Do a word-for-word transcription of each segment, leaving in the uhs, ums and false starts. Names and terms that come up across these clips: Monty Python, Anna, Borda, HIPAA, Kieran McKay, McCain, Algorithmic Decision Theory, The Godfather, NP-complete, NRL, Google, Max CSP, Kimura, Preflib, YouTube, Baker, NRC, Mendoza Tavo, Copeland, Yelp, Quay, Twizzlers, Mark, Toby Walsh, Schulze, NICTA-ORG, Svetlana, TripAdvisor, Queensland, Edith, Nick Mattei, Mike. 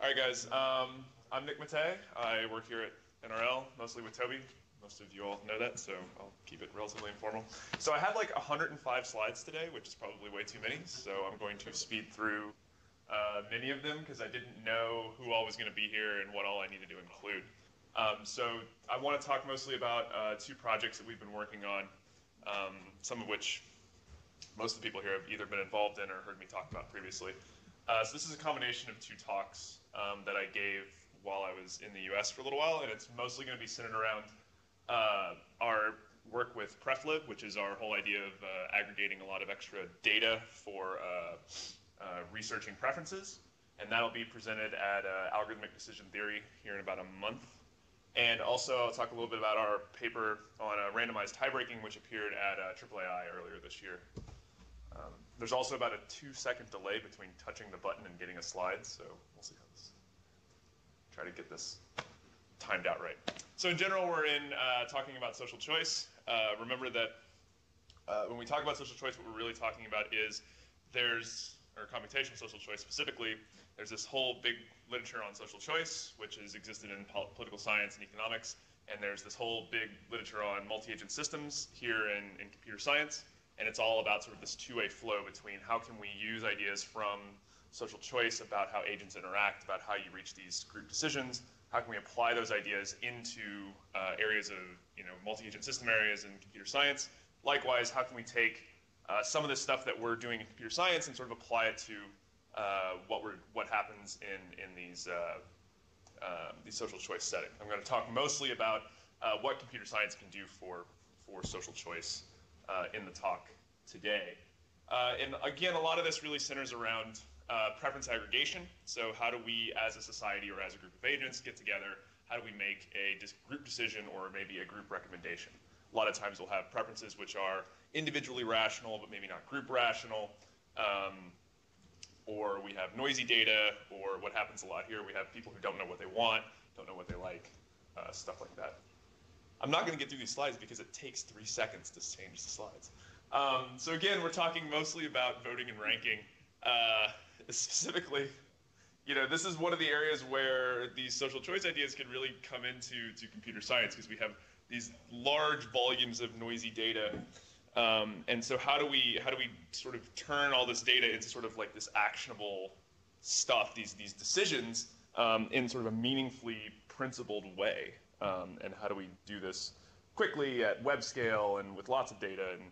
All right, guys. Um, I'm Nick Mattei. I work here at N R L, mostly with Toby. Most of you all know that, so I'll keep it relatively informal. So I had like one hundred five slides today, which is probably way too many, so I'm going to speed through uh, many of them because I didn't know who all was going to be here and what all I needed to include. Um, so I want to talk mostly about uh, two projects that we've been working on, um, some of which most of the people here have either been involved in or heard me talk about previously. Uh, so this is a combination of two talks um, that I gave while I was in the U S for a little while, and it's mostly going to be centered around Uh, our work with Preflib, which is our whole idea of uh, aggregating a lot of extra data for uh, uh, researching preferences. And that'll be presented at uh, Algorithmic Decision Theory here in about a month. And also I'll talk a little bit about our paper on uh, randomized tie-breaking, which appeared at uh, triple A I earlier this year. Um, there's also about a two second delay between touching the button and getting a slide, so we'll see how this, try to get this timed out right. So in general, we're in uh, talking about social choice. Uh, remember that uh, when we talk about social choice, what we're really talking about is there's, or computational social choice specifically, there's this whole big literature on social choice, which has existed in pol political science and economics, and there's this whole big literature on multi-agent systems here in, in computer science, and it's all about sort of this two-way flow between how can we use ideas from social choice about how agents interact, about how you reach these group decisions, how can we apply those ideas into uh, areas of, you know, multi-agent system areas in computer science? Likewise, how can we take uh, some of this stuff that we're doing in computer science and sort of apply it to uh, what we're what happens in in these uh, uh, these social choice settings? I'm going to talk mostly about uh, what computer science can do for for social choice uh, in the talk today. Uh, and again, a lot of this really centers around Uh, preference aggregation. So how do we as a society or as a group of agents get together? How do we make a group decision or maybe a group recommendation? A lot of times we'll have preferences which are individually rational but maybe not group rational, um, or we have noisy data, or what happens a lot here, we have people who don't know what they want, don't know what they like, uh, stuff like that. I'm not going to get through these slides because it takes three seconds to change the slides. Um, so again, we're talking mostly about voting and ranking. Uh, specifically, you know, this is one of the areas where these social choice ideas can really come into to computer science because we have these large volumes of noisy data. Um, and so how do we how do we sort of turn all this data into sort of like this actionable stuff, these these decisions um, in sort of a meaningfully principled way? Um, and how do we do this quickly at web scale and with lots of data, and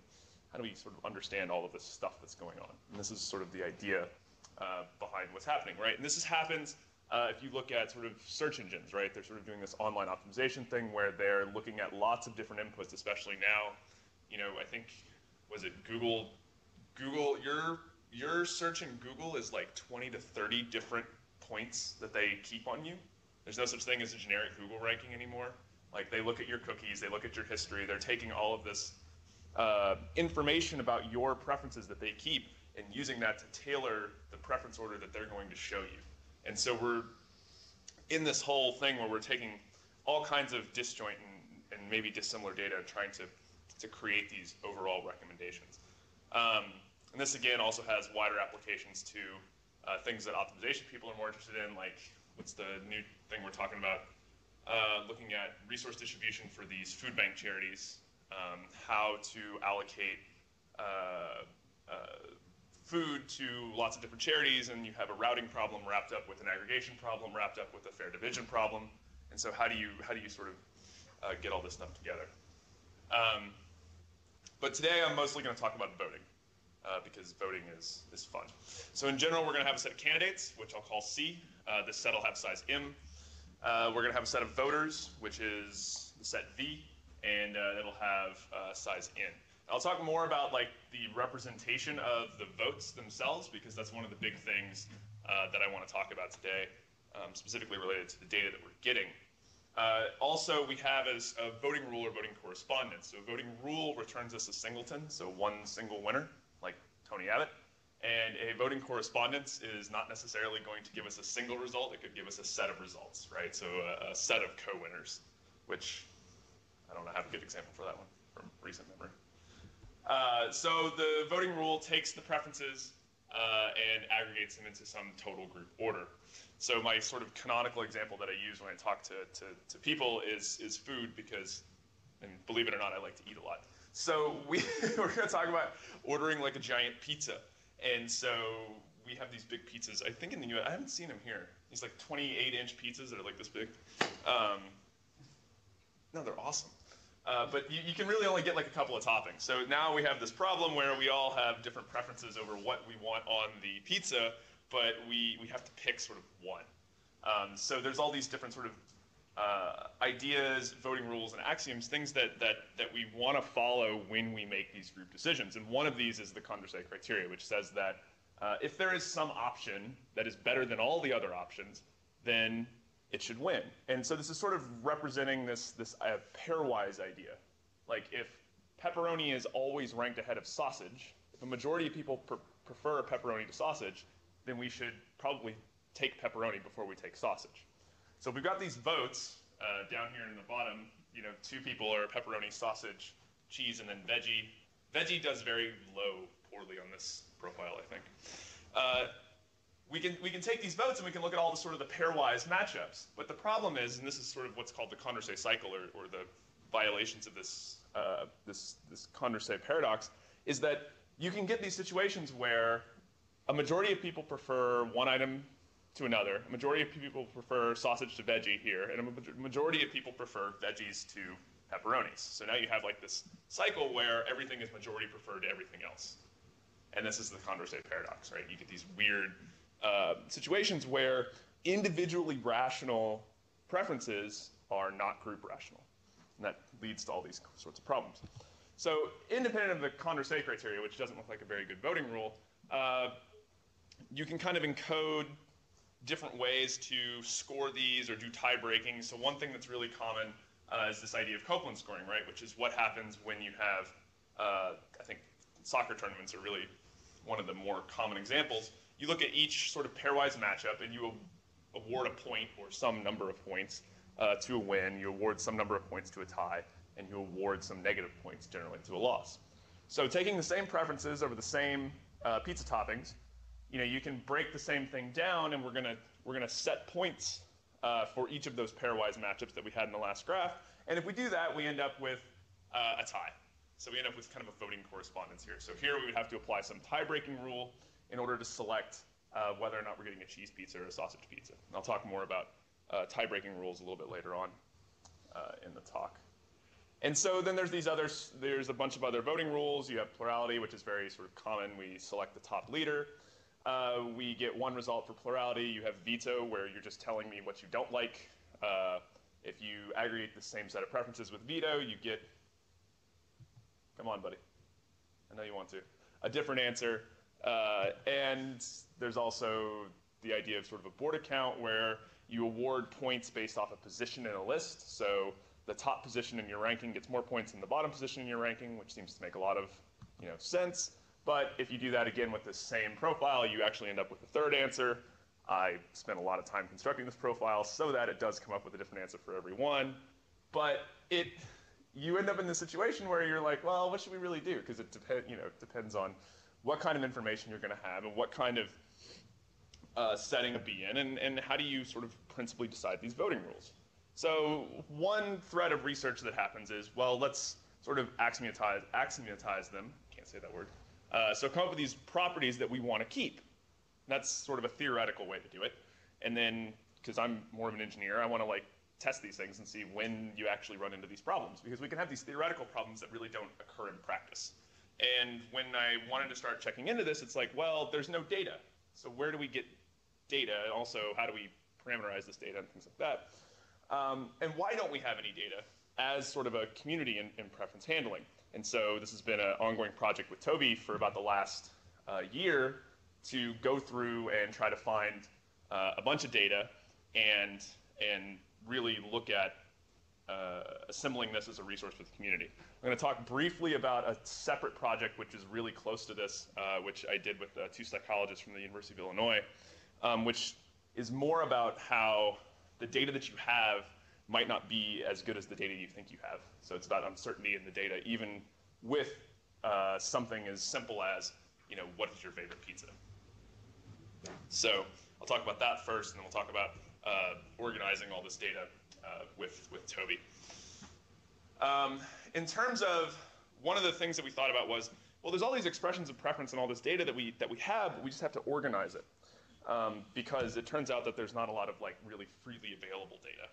how do we sort of understand all of this stuff that's going on? And this is sort of the idea uh, behind what's happening, right? And this is, happens uh, if you look at sort of search engines, right? They're sort of doing this online optimization thing where they're looking at lots of different inputs, especially now. You know, I think, was it Google? Google, your, your search in Google is like twenty to thirty different points that they keep on you. There's no such thing as a generic Google ranking anymore. Like, they look at your cookies, they look at your history, they're taking all of this Uh, information about your preferences that they keep and using that to tailor the preference order that they're going to show you. And so we're in this whole thing where we're taking all kinds of disjoint and, and maybe dissimilar data and trying to, to create these overall recommendations. Um, and this again also has wider applications to uh, things that optimization people are more interested in, like what's the new thing we're talking about, uh, looking at resource distribution for these food bank charities. Um, how to allocate uh, uh, food to lots of different charities, and you have a routing problem wrapped up with an aggregation problem, wrapped up with a fair division problem, and so how do you how do you sort of uh, get all this stuff together? Um, but today I'm mostly going to talk about voting uh, because voting is is fun. So in general, we're going to have a set of candidates, which I'll call C. Uh, this set will have size M. Uh, we're going to have a set of voters, which is the set V. And uh, that'll have uh, size N. I'll talk more about like the representation of the votes themselves because that's one of the big things uh, that I want to talk about today, um, specifically related to the data that we're getting. Uh, also, we have as a voting rule or voting correspondence. So a voting rule returns us a singleton, so one single winner, like Tony Abbott. And a voting correspondence is not necessarily going to give us a single result. It could give us a set of results, right? So a, a set of co-winners, which I don't know, have a good example for that one from recent memory. Uh, so the voting rule takes the preferences uh, and aggregates them into some total group order. So my sort of canonical example that I use when I talk to, to, to people is, is food, because, and believe it or not, I like to eat a lot. So we, we're going to talk about ordering like a giant pizza. And so we have these big pizzas. I think in the U S, I haven't seen them here. These like twenty-eight inch pizzas that are like this big. Um, no, they're awesome. Uh, but you, you can really only get like a couple of toppings. So now we have this problem where we all have different preferences over what we want on the pizza, but we, we have to pick sort of one. Um, so there's all these different sort of uh, ideas, voting rules, and axioms, things that, that, that we want to follow when we make these group decisions. And one of these is the Condorcet criteria, which says that uh, if there is some option that is better than all the other options, then it should win. And so this is sort of representing this, this uh, pairwise idea. Like if pepperoni is always ranked ahead of sausage, if a majority of people pr prefer pepperoni to sausage, then we should probably take pepperoni before we take sausage. So we've got these votes uh, down here in the bottom. You know, two people are pepperoni, sausage, cheese, and then veggie. Veggie does very low, poorly on this profile, I think. Uh, we can we can take these votes and we can look at all the sort of the pairwise matchups. But the problem is, and this is sort of what's called the Condorcet cycle, or, or the violations of this uh, this this Condorcet paradox, is that you can get these situations where a majority of people prefer one item to another. A majority of people prefer sausage to veggie here, and a majority of people prefer veggies to pepperonis. So now you have like this cycle where everything is majority preferred to everything else. And this is the Condorcet paradox, right? You get these weird uh, situations where individually rational preferences are not group rational. And that leads to all these sorts of problems. So independent of the Condorcet criteria, which doesn't look like a very good voting rule, uh, you can kind of encode different ways to score these or do tie breaking. So one thing that's really common uh, is this idea of Copeland scoring, right? Which is what happens when you have, uh, I think soccer tournaments are really one of the more common examples. You look at each sort of pairwise matchup and you award a point or some number of points uh, to a win, you award some number of points to a tie, and you award some negative points generally to a loss. So taking the same preferences over the same uh, pizza toppings, you know, you can break the same thing down, and we're gonna we're gonna set points uh, for each of those pairwise matchups that we had in the last graph. And if we do that, we end up with uh, a tie. So we end up with kind of a voting correspondence here. So here we would have to apply some tie-breaking rule in order to select uh, whether or not we're getting a cheese pizza or a sausage pizza. And I'll talk more about uh, tie-breaking rules a little bit later on uh, in the talk. And so then there's these others. There's a bunch of other voting rules. You have plurality, which is very sort of common. We select the top leader. Uh, we get one result for plurality. You have veto, where you're just telling me what you don't like. Uh, if you aggregate the same set of preferences with veto, you get, come on, buddy. I know you want to. A different answer. Uh, and there's also the idea of sort of a board account, where you award points based off a position in a list. So the top position in your ranking gets more points than the bottom position in your ranking, which seems to make a lot of, you know, sense. But if you do that again with the same profile, you actually end up with a third answer. I spent a lot of time constructing this profile so that it does come up with a different answer for every one. But it, you end up in this situation where you're like, well, what should we really do? Because it depend, you know, it depends on what kind of information you're going to have and what kind of uh, setting to be in, and, and how do you sort of principally decide these voting rules. So one thread of research that happens is, well, let's sort of axiomatize, axiomatize them. Can't say that word. Uh, so come up with these properties that we want to keep. That's sort of a theoretical way to do it. And then, because I'm more of an engineer, I want to like test these things and see when you actually run into these problems. Because we can have these theoretical problems that really don't occur in practice. And when I wanted to start checking into this, it's like, well, there's no data. So where do we get data? And also, how do we parameterize this data and things like that? Um, and why don't we have any data as sort of a community in, in preference handling? And so this has been an ongoing project with Toby for about the last uh, year to go through and try to find uh, a bunch of data and, and really look at uh, assembling this as a resource for the community. I'm going to talk briefly about a separate project which is really close to this, uh, which I did with uh, two psychologists from the University of Illinois, um, which is more about how the data that you have might not be as good as the data you think you have. So it's about uncertainty in the data, even with uh, something as simple as, you know, what is your favorite pizza? So I'll talk about that first, and then we'll talk about uh, organizing all this data uh, with, with Toby. Um, in terms of one of the things that we thought about was, well, there's all these expressions of preference and all this data that we, that we have, but we just have to organize it. Um, because it turns out that there's not a lot of like really freely available data.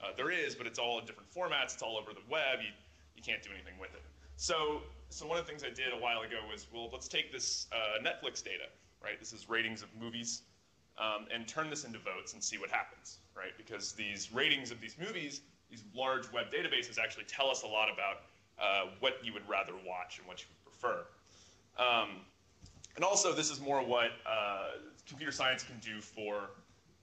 Uh, there is, but it's all in different formats. It's all over the web. You, you can't do anything with it. So, so one of the things I did a while ago was, well, let's take this uh, Netflix data, right? This is ratings of movies, um, and turn this into votes and see what happens, right? Because these ratings of these movies, these large web databases actually tell us a lot about uh, what you would rather watch and what you would prefer. Um, And also, this is more what uh, computer science can do for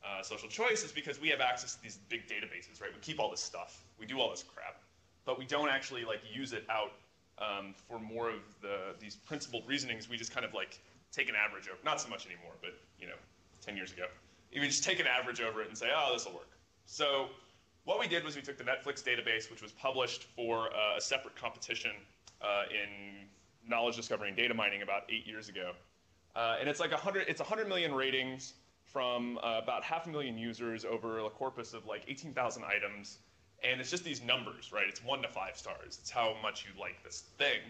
uh, social choice, is because we have access to these big databases, right? We keep all this stuff, we do all this crap, but we don't actually like use it out um, for more of the these principled reasonings. We just kind of like take an average over, not so much anymore, but you know, ten years ago, you would just take an average over it and say, oh, this will work. So what we did was we took the Netflix database, which was published for uh, a separate competition uh, in knowledge discovery and data mining about eight years ago. Uh, and it's like one hundred, it's one hundred million ratings from uh, about half a million users over a corpus of like eighteen thousand items. And it's just these numbers, right? It's one to five stars. It's how much you like this thing.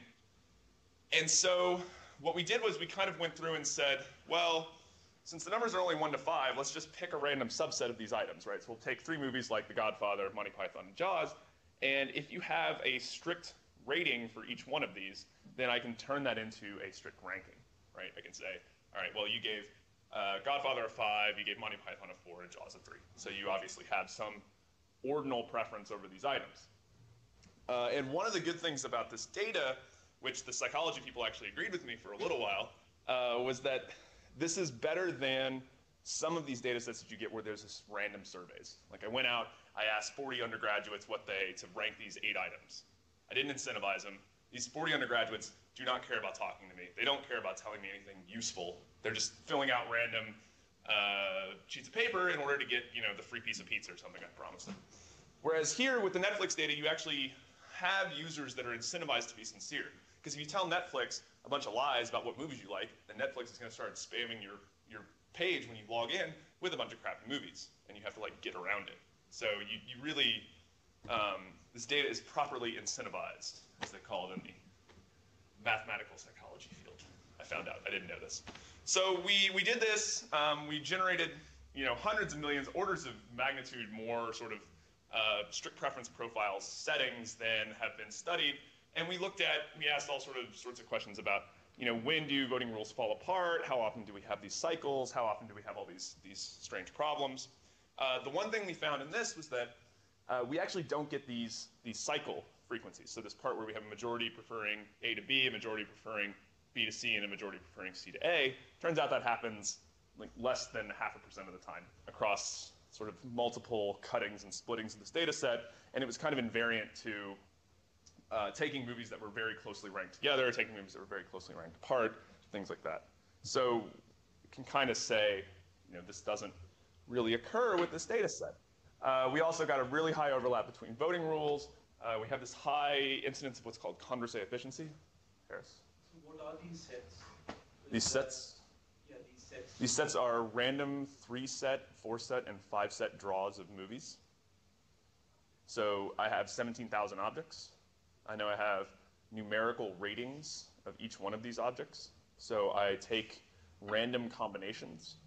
And so what we did was we kind of went through and said, well, since the numbers are only one to five, let's just pick a random subset of these items, right? So we'll take three movies like The Godfather, Monty Python, and Jaws. And if you have a strict rating for each one of these, then I can turn that into a strict ranking, right? I can say, all right, well, you gave uh, Godfather a five, you gave Monty Python a four, and Jaws a three. So you obviously have some ordinal preference over these items. Uh, and one of the good things about this data, which the psychology people actually agreed with me for a little while, uh, was that this is better than some of these data sets that you get where there's this random surveys. Like I went out, I asked forty undergraduates what they, to rank these eight items. I didn't incentivize them. These forty undergraduates do not care about talking to me. They don't care about telling me anything useful. They're just filling out random uh, sheets of paper in order to get, you know, the free piece of pizza or something I promised them. Whereas here with the Netflix data, you actually have users that are incentivized to be sincere. Because if you tell Netflix a bunch of lies about what movies you like, then Netflix is going to start spamming your, your page when you log in with a bunch of crappy movies. And you have to like get around it. So you, you really... Um, this data is properly incentivized, as they call it in the mathematical psychology field. I found out. I didn't know this. So we, we did this. Um, we generated, you know, hundreds of millions, orders of magnitude more sort of uh, strict preference profile settings than have been studied. And we looked at, we asked all sort of sorts of questions about, you know, when do voting rules fall apart? How often do we have these cycles? How often do we have all these, these strange problems? Uh, the one thing we found in this was that Uh, we actually don't get these, these cycle frequencies. So this part where we have a majority preferring A to B, a majority preferring B to C, and a majority preferring C to A, turns out that happens like less than half a percent of the time across sort of multiple cuttings and splittings of this data set. And it was kind of invariant to uh, taking movies that were very closely ranked together, taking movies that were very closely ranked apart, things like that. So you can kind of say, you know, this doesn't really occur with this data set. Uh, we also got a really high overlap between voting rules. Uh, we have this high incidence of what's called Condorcet efficiency. Harris? So what are these sets? Is these sets? That, yeah, these sets. These sets are random three-set, four-set, and five-set draws of movies. So I have seventeen thousand objects. I know I have numerical ratings of each one of these objects. So I take random combinations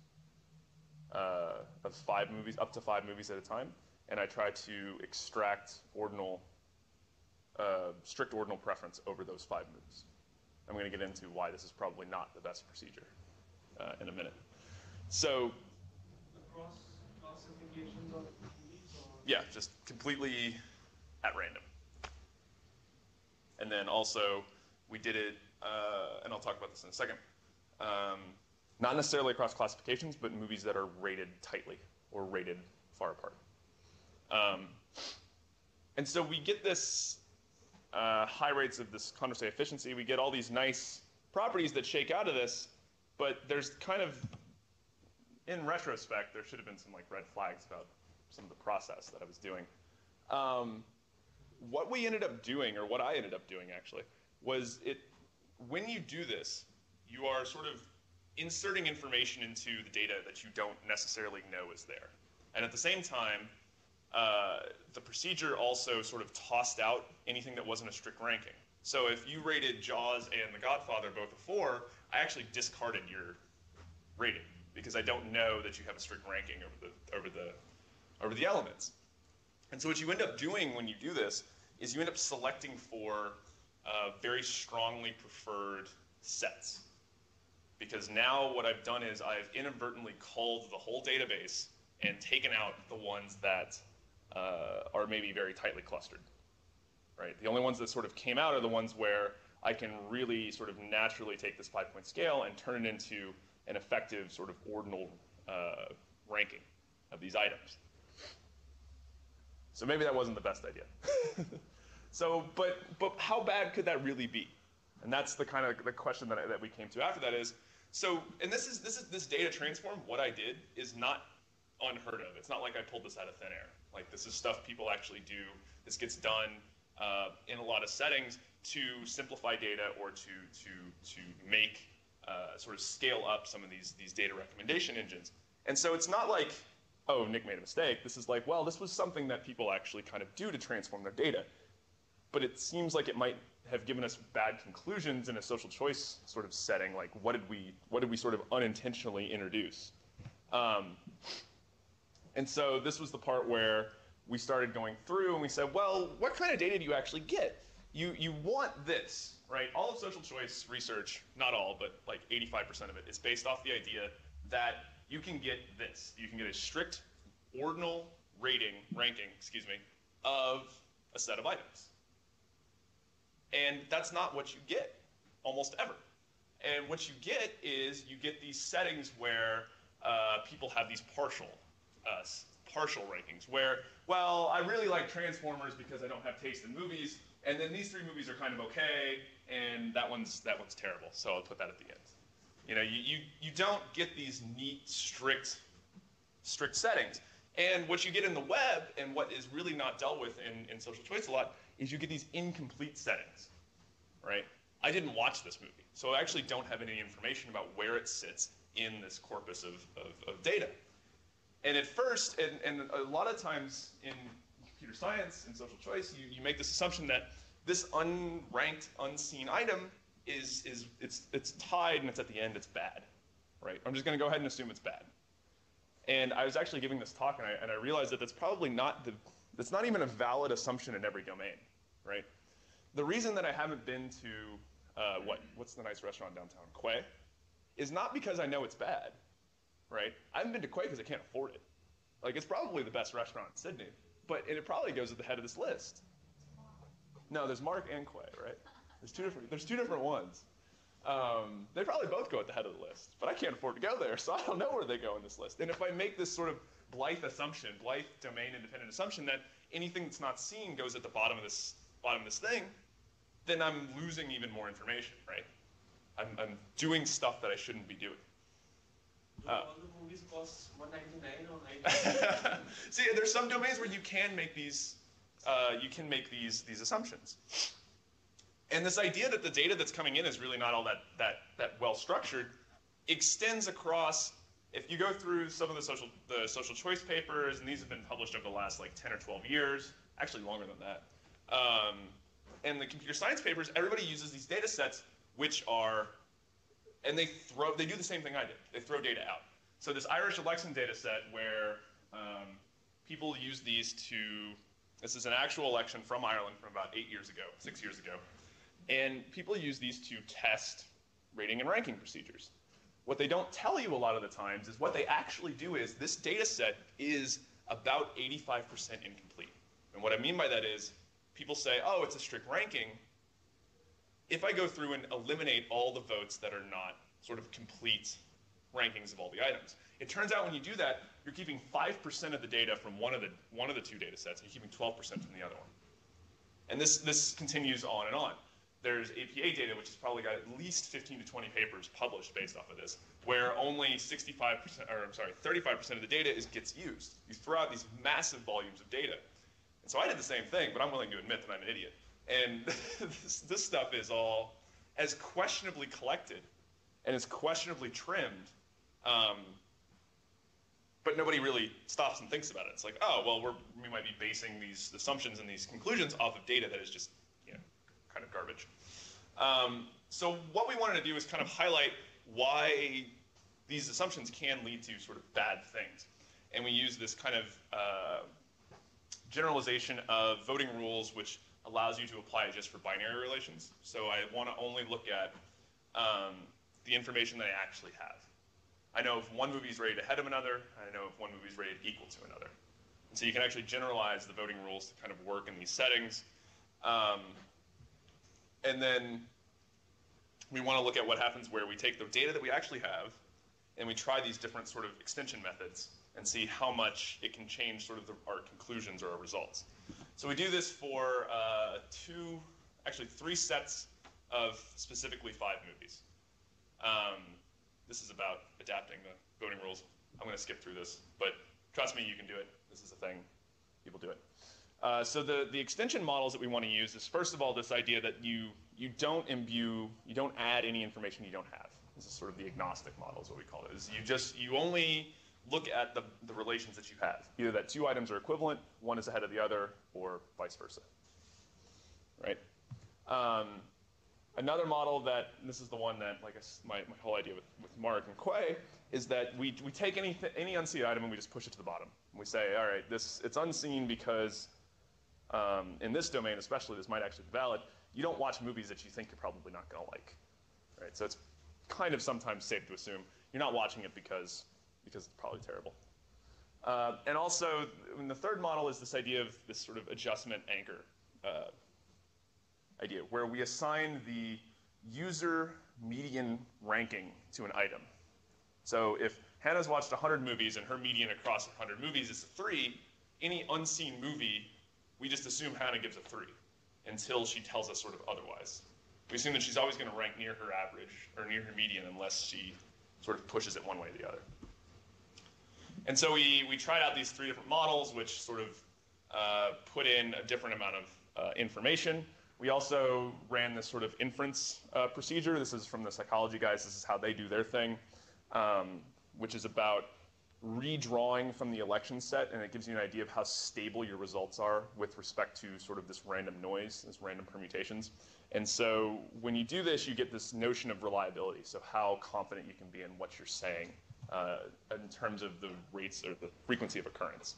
Uh, of five movies, up to five movies at a time, and I try to extract ordinal, uh, strict ordinal preference over those five movies. I'm going to get into why this is probably not the best procedure uh, in a minute. So, the cross classifications of movies, or? Yeah, just completely at random. And then also, we did it, uh, and I'll talk about this in a second. Um, Not necessarily across classifications, but movies that are rated tightly or rated far apart. Um, and so we get this uh, high rates of this Condorcet efficiency. We get all these nice properties that shake out of this, but there's kind of, in retrospect, there should have been some like red flags about some of the process that I was doing. Um, what we ended up doing, or what I ended up doing actually, was it when you do this, you are sort of inserting information into the data that you don't necessarily know is there. And at the same time, uh, the procedure also sort of tossed out anything that wasn't a strict ranking. So if you rated Jaws and The Godfather both a four, I actually discarded your rating because I don't know that you have a strict ranking over the, over the, over the elements. And so what you end up doing when you do this is you end up selecting for uh, very strongly preferred sets. Because now what I've done is I've inadvertently culled the whole database and taken out the ones that uh, are maybe very tightly clustered, right? The only ones that sort of came out are the ones where I can really sort of naturally take this five-point scale and turn it into an effective sort of ordinal uh, ranking of these items. So maybe that wasn't the best idea. So, but, but how bad could that really be? And that's the kind of the question that, I, that we came to after that is, so, and this is, this is, this data transform, what I did is not unheard of. It's not like I pulled this out of thin air. Like, this is stuff people actually do. This gets done uh, in a lot of settings to simplify data or to, to, to make, uh, sort of scale up some of these, these data recommendation engines. And so it's not like, oh, Nick made a mistake. This is like, well, this was something that people actually kind of do to transform their data. But it seems like it might have given us bad conclusions in a social choice sort of setting. Like, what did we, what did we sort of unintentionally introduce? Um, and so this was the part where we started going through and we said, well, what kind of data do you actually get? You, you want this, right? All of social choice research, not all, but like eighty-five percent of it is based off the idea that you can get this. You can get a strict ordinal rating, ranking, excuse me, of a set of items. And that's not what you get almost ever. And what you get is you get these settings where uh, people have these partial, uh, partial rankings where, well, I really like Transformers because I don't have taste in movies. And then these three movies are kind of okay. And that one's, that one's terrible. So I'll put that at the end. You know, you, you, you don't get these neat, strict, strict settings. And what you get in the web, and what is really not dealt with in, in social choice a lot, is you get these incomplete settings, right? I didn't watch this movie, so I actually don't have any information about where it sits in this corpus of, of, of data. And at first, and, and a lot of times in computer science and social choice, you, you make this assumption that this unranked, unseen item is, is it's, it's tied and it's at the end, it's bad, right? I'm just gonna go ahead and assume it's bad. And I was actually giving this talk and I, and I realized that that's probably not the, that's not even a valid assumption in every domain, right? The reason that I haven't been to, uh, what, what's the nice restaurant downtown, Quay, is not because I know it's bad, right? I haven't been to Quay because I can't afford it. Like, it's probably the best restaurant in Sydney, but and it probably goes at the head of this list. No, there's Mark and Quay, right? There's two different, there's two different ones. Um, they probably both go at the head of the list, but I can't afford to go there, so I don't know where they go in this list. And if I make this sort of blithe assumption, blithe domain-independent assumption that anything that's not seen goes at the bottom of this bottom of this thing, then I'm losing even more information, right? I'm, I'm doing stuff that I shouldn't be doing. Do uh, all the movies cost one ninety-nine or ninety-nine? See, there's some domains where you can make these, uh, you can make these these assumptions. And this idea that the data that's coming in is really not all that, that, that well-structured extends across, if you go through some of the social, the social choice papers, and these have been published over the last like ten or twelve years, actually longer than that, um, and the computer science papers, everybody uses these data sets, which are, and they throw, they do the same thing I did. They throw data out. So this Irish election data set where um, people use these to, this is an actual election from Ireland from about eight years ago, six years ago. And people use these to test rating and ranking procedures. What they don't tell you a lot of the times is what they actually do is this data set is about eighty-five percent incomplete. And what I mean by that is people say, oh, it's a strict ranking. If I go through and eliminate all the votes that are not sort of complete rankings of all the items, it turns out when you do that, you're keeping five percent of the data from one of the, one of the two data sets, and you're keeping twelve percent from the other one. And this, this continues on and on. There's A P A data, which has probably got at least fifteen to twenty papers published based off of this, where only sixty-five percent, or I'm sorry, thirty-five percent of the data is gets used. You throw out these massive volumes of data. And so I did the same thing, but I'm willing to admit that I'm an idiot. And this, this stuff is all as questionably collected and it's questionably trimmed, um, but nobody really stops and thinks about it. It's like, oh, well, we're, we might be basing these assumptions and these conclusions off of data that is just, you know, kind of garbage. Um, so what we wanted to do is kind of highlight why these assumptions can lead to sort of bad things. And we use this kind of uh, generalization of voting rules, which allows you to apply it just for binary relations. So I want to only look at um, the information that I actually have. I know if one movie is rated ahead of another, and I know if one movie is rated equal to another. And so you can actually generalize the voting rules to kind of work in these settings. Um, and then we want to look at what happens where we take the data that we actually have, and we try these different sort of extension methods and see how much it can change sort of the, our conclusions or our results. So we do this for uh, two, actually three sets of specifically five movies. Um, this is about adapting the voting rules. I'm going to skip through this, but trust me, you can do it. This is a thing. People do it. Uh, so the, the extension models that we want to use is, first of all, this idea that you, you don't imbue, you don't add any information you don't have. This is sort of the agnostic model is what we call it. Is you just, you only look at the, the relations that you have, either that two items are equivalent, one is ahead of the other, or vice versa, right? Um, another model that, this is the one that, like I, my, my whole idea with, with Mark and Quay, is that we, we take any, any unseen item and we just push it to the bottom. We say, all right, this, it's unseen because um, in this domain, especially, this might actually be valid, you don't watch movies that you think you're probably not gonna like, right? So it's kind of sometimes safe to assume you're not watching it because because it's probably terrible. Uh, and also, and the third model is this idea of this sort of adjustment anchor uh, idea, where we assign the user median ranking to an item. So if Hannah's watched one hundred movies and her median across one hundred movies is a three, any unseen movie, we just assume Hannah gives a three until she tells us sort of otherwise. We assume that she's always going to rank near her average or near her median unless she sort of pushes it one way or the other. And so we, we tried out these three different models, which sort of uh, put in a different amount of uh, information. We also ran this sort of inference uh, procedure. This is from the psychology guys. This is how they do their thing, um, which is about redrawing from the election set. And it gives you an idea of how stable your results are with respect to sort of this random noise, this random permutations. And so when you do this, you get this notion of reliability. So how confident you can be in what you're saying. Uh, in terms of the rates or the frequency of occurrence.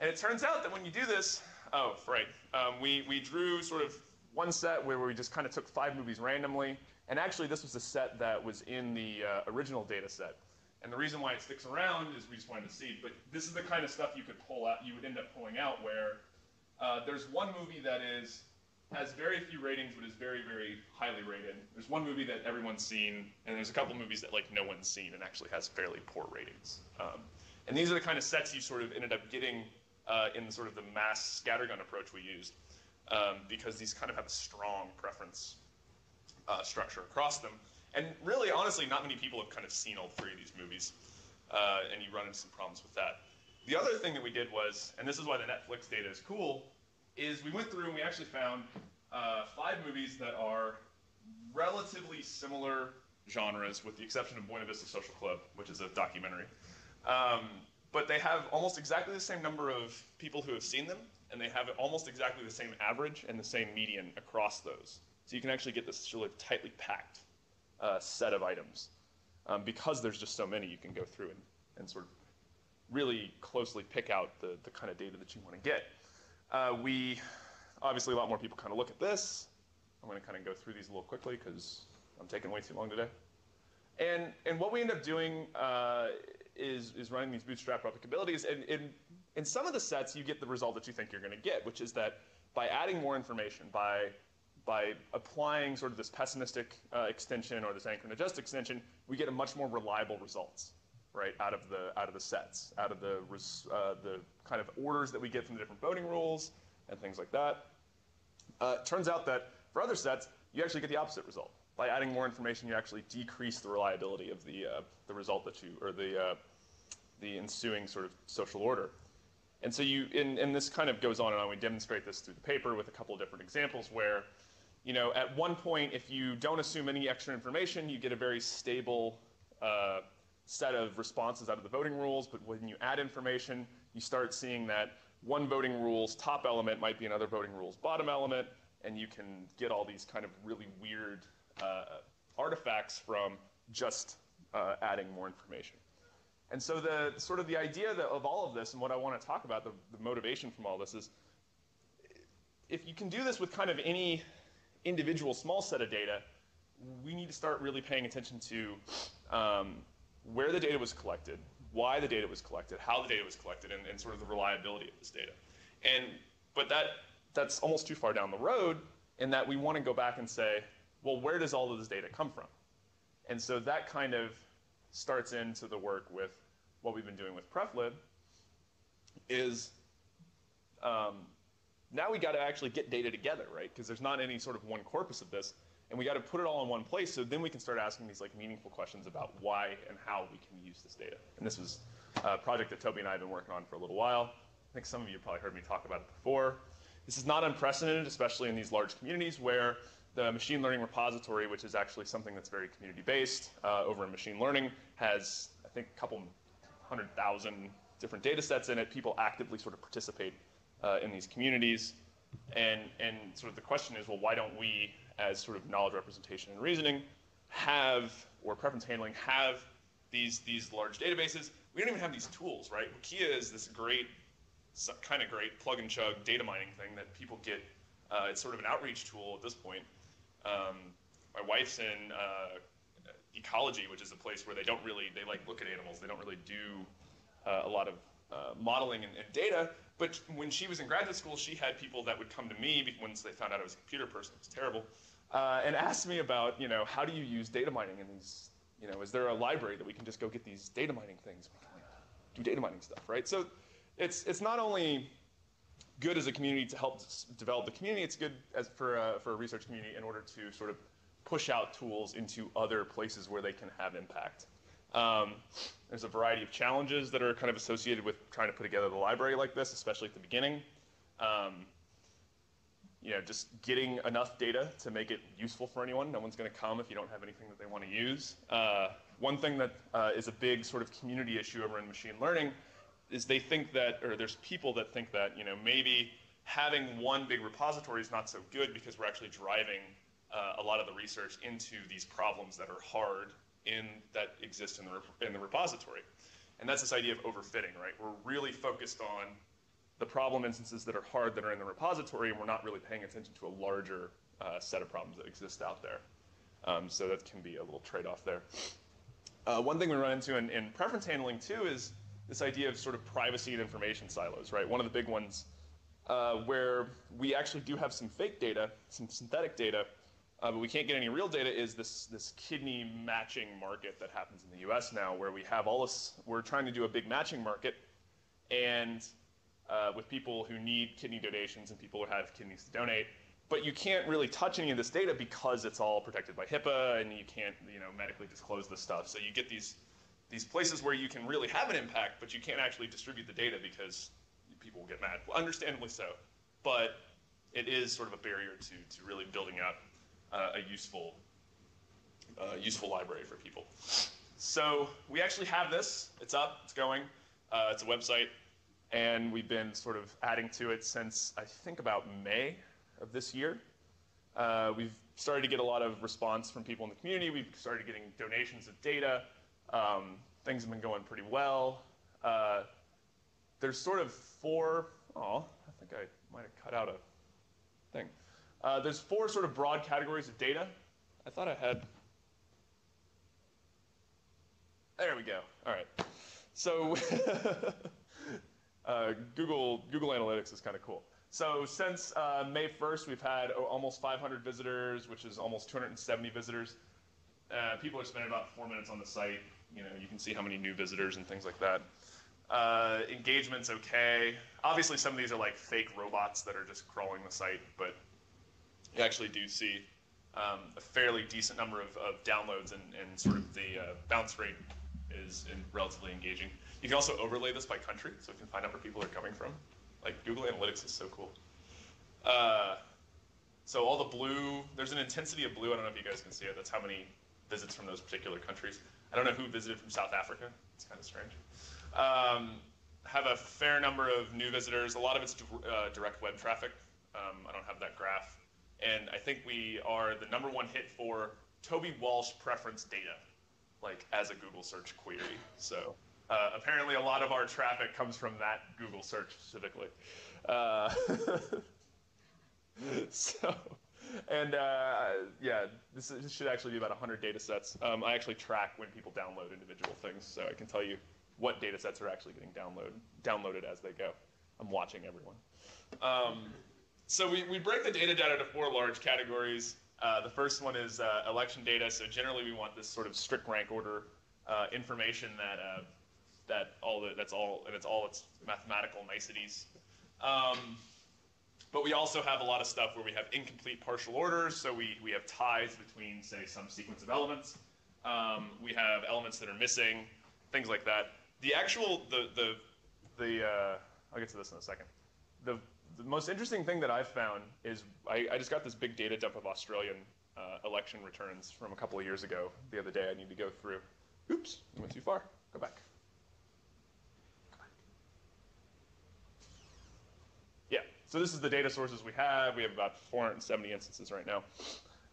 And it turns out that when you do this, oh, right, um, we, we drew sort of one set where we just kind of took five movies randomly. And actually, this was the set that was in the uh, original data set. And the reason why it sticks around is we just wanted to see. But this is the kind of stuff you could pull out, you would end up pulling out, where uh, there's one movie that is has very few ratings, but is very, very highly rated. There's one movie that everyone's seen, and there's a couple movies that like no one's seen and actually has fairly poor ratings. Um, and these are the kind of sets you sort of ended up getting uh, in sort of the mass scattergun approach we used, um, because these kind of have a strong preference uh, structure across them. And really, honestly, not many people have kind of seen all three of these movies, uh, and you run into some problems with that. The other thing that we did was, and this is why the Netflix data is cool, is we went through and we actually found uh, five movies that are relatively similar genres, with the exception of Buena Vista Social Club, which is a documentary. Um, but they have almost exactly the same number of people who have seen them, and they have almost exactly the same average and the same median across those. So you can actually get this sort of tightly packed uh, set of items. Um, because there's just so many, you can go through and, and sort of really closely pick out the, the kind of data that you want to get. Uh, we, obviously, a lot more people kind of look at this. I'm going to kind of go through these a little quickly because I'm taking way too long today. And, and what we end up doing uh, is, is running these bootstrap replicabilities. And in, in some of the sets, you get the result that you think you're going to get, which is that by adding more information, by, by applying sort of this pessimistic uh, extension or this anchor and adjust extension, we get a much more reliable results. Right, out of the out of the sets, out of the res, uh, the kind of orders that we get from the different voting rules and things like that. Uh, it turns out that for other sets, you actually get the opposite result. By adding more information, you actually decrease the reliability of the uh, the result that you or the uh, the ensuing sort of social order. And so you, and, and this kind of goes on and on. We demonstrate this through the paper with a couple of different examples where you know, at one point, if you don't assume any extra information, you get a very stable uh, set of responses out of the voting rules. But when you add information, you start seeing that one voting rule's top element might be another voting rule's bottom element, and you can get all these kind of really weird uh, artifacts from just uh, adding more information. And so the sort of the idea that, of all of this, and what I want to talk about, the, the motivation from all this is, if you can do this with kind of any individual small set of data, we need to start really paying attention to um, where the data was collected, why the data was collected, how the data was collected, and, and sort of the reliability of this data. And but that that's almost too far down the road, in that we want to go back and say, well, where does all of this data come from? And so that kind of starts into the work with what we've been doing with Preflib is um, now we got to actually get data together, right? Because there's not any sort of one corpus of this, and we got to put it all in one place. So then we can start asking these like meaningful questions about why and how we can use this data. And this was a project that Toby and I have been working on for a little while. I think some of you probably heard me talk about it before. This is not unprecedented, especially in these large communities where the machine learning repository, which is actually something that's very community-based uh, over in machine learning, has I think a couple hundred thousand different data sets in it. People actively sort of participate Uh, in these communities, and and sort of the question is, well, why don't we, as sort of knowledge representation and reasoning, have, or preference handling, have these these large databases? We don't even have these tools, right? Quay is this great, kind of great plug and chug data mining thing that people get. Uh, it's sort of an outreach tool at this point. Um, my wife's in uh, ecology, which is a place where they don't really they like look at animals. They don't really do uh, a lot of uh, modeling and, and data. But when she was in graduate school, she had people that would come to me once they found out I was a computer person. It was terrible, uh, and asked me about, you know, how do you use data mining in these, you know, is there a library that we can just go get these data mining things, we can like do data mining stuff, right? So it's it's not only good as a community to help develop the community, it's good as for a, for a research community in order to sort of push out tools into other places where they can have impact. Um, there's a variety of challenges that are kind of associated with trying to put together the library like this, especially at the beginning. Um, you know, just getting enough data to make it useful for anyone. No one's going to come if you don't have anything that they want to use. Uh, one thing that uh, is a big sort of community issue over in machine learning is they think that, or there's people that think that, you know, maybe having one big repository is not so good because we're actually driving uh, a lot of the research into these problems that are hard in that exist in the, in the repository. And that's this idea of overfitting, right? We're really focused on the problem instances that are hard that are in the repository, and we're not really paying attention to a larger uh, set of problems that exist out there. Um, so that can be a little trade-off there. Uh, one thing we run into in, in preference handling, too, is this idea of sort of privacy and information silos, right? One of the big ones uh, where we actually do have some fake data, some synthetic data, Uh, but we can't get any real data is this this kidney matching market that happens in the U S now, where we have all this. We're trying to do a big matching market, and uh, with people who need kidney donations and people who have kidneys to donate. But you can't really touch any of this data because it's all protected by HIPAA, and you can't, you know, medically disclose this stuff. So you get these these places where you can really have an impact, but you can't actually distribute the data because people will get mad. Well, understandably so, but it is sort of a barrier to to really building up Uh, a useful, uh, useful library for people. So we actually have this. It's up. It's going. Uh, it's a website, and we've been sort of adding to it since I think about May of this year. Uh, we've started to get a lot of response from people in the community. We've started getting donations of data. Um, things have been going pretty well. Uh, there's sort of four. Oh, I think I might have cut out a thing. Uh, there's four sort of broad categories of data. I thought I had. There we go. All right. So uh, Google Google Analytics is kind of cool. So since uh, May first, we've had almost five hundred visitors, which is almost two hundred seventy visitors. Uh, people are spending about four minutes on the site. You know, you can see how many new visitors and things like that. Uh, engagement's okay. Obviously, some of these are like fake robots that are just crawling the site, but you actually do see um, a fairly decent number of, of downloads, and, and sort of the uh, bounce rate is in relatively engaging. You can also overlay this by country, so you can find out where people are coming from. Like Google Analytics is so cool. Uh, So all the blue, there's an intensity of blue. I don't know if you guys can see it. That's how many visits from those particular countries. I don't know who visited from South Africa. It's kind of strange. Um, have a fair number of new visitors. A lot of it's uh, direct web traffic. Um, I don't have that graph. And I think we are the number one hit for Toby Walsh preference data, like as a Google search query. So uh, apparently a lot of our traffic comes from that Google search specifically. Uh, so, and uh, yeah, this, is, this should actually be about one hundred data sets. Um, I actually track when people download individual things, so I can tell you what data sets are actually getting download, downloaded as they go. I'm watching everyone. Um, so we, we break the data down into four large categories. Uh, the first one is uh, election data. So generally, we want this sort of strict rank order uh, information that uh, that all the, that's all and it's all its mathematical niceties. Um, but we also have a lot of stuff where we have incomplete partial orders. So we we have ties between, say, some sequence of elements. Um, we have elements that are missing, things like that. The actual the the the uh, I'll get to this in a second. The The most interesting thing that I've found is I, I just got this big data dump of Australian uh, election returns from a couple of years ago the other day. I need to go through. Oops, you went too far. Go back. Go back. Yeah, so this is the data sources we have. We have about four hundred seventy instances right now.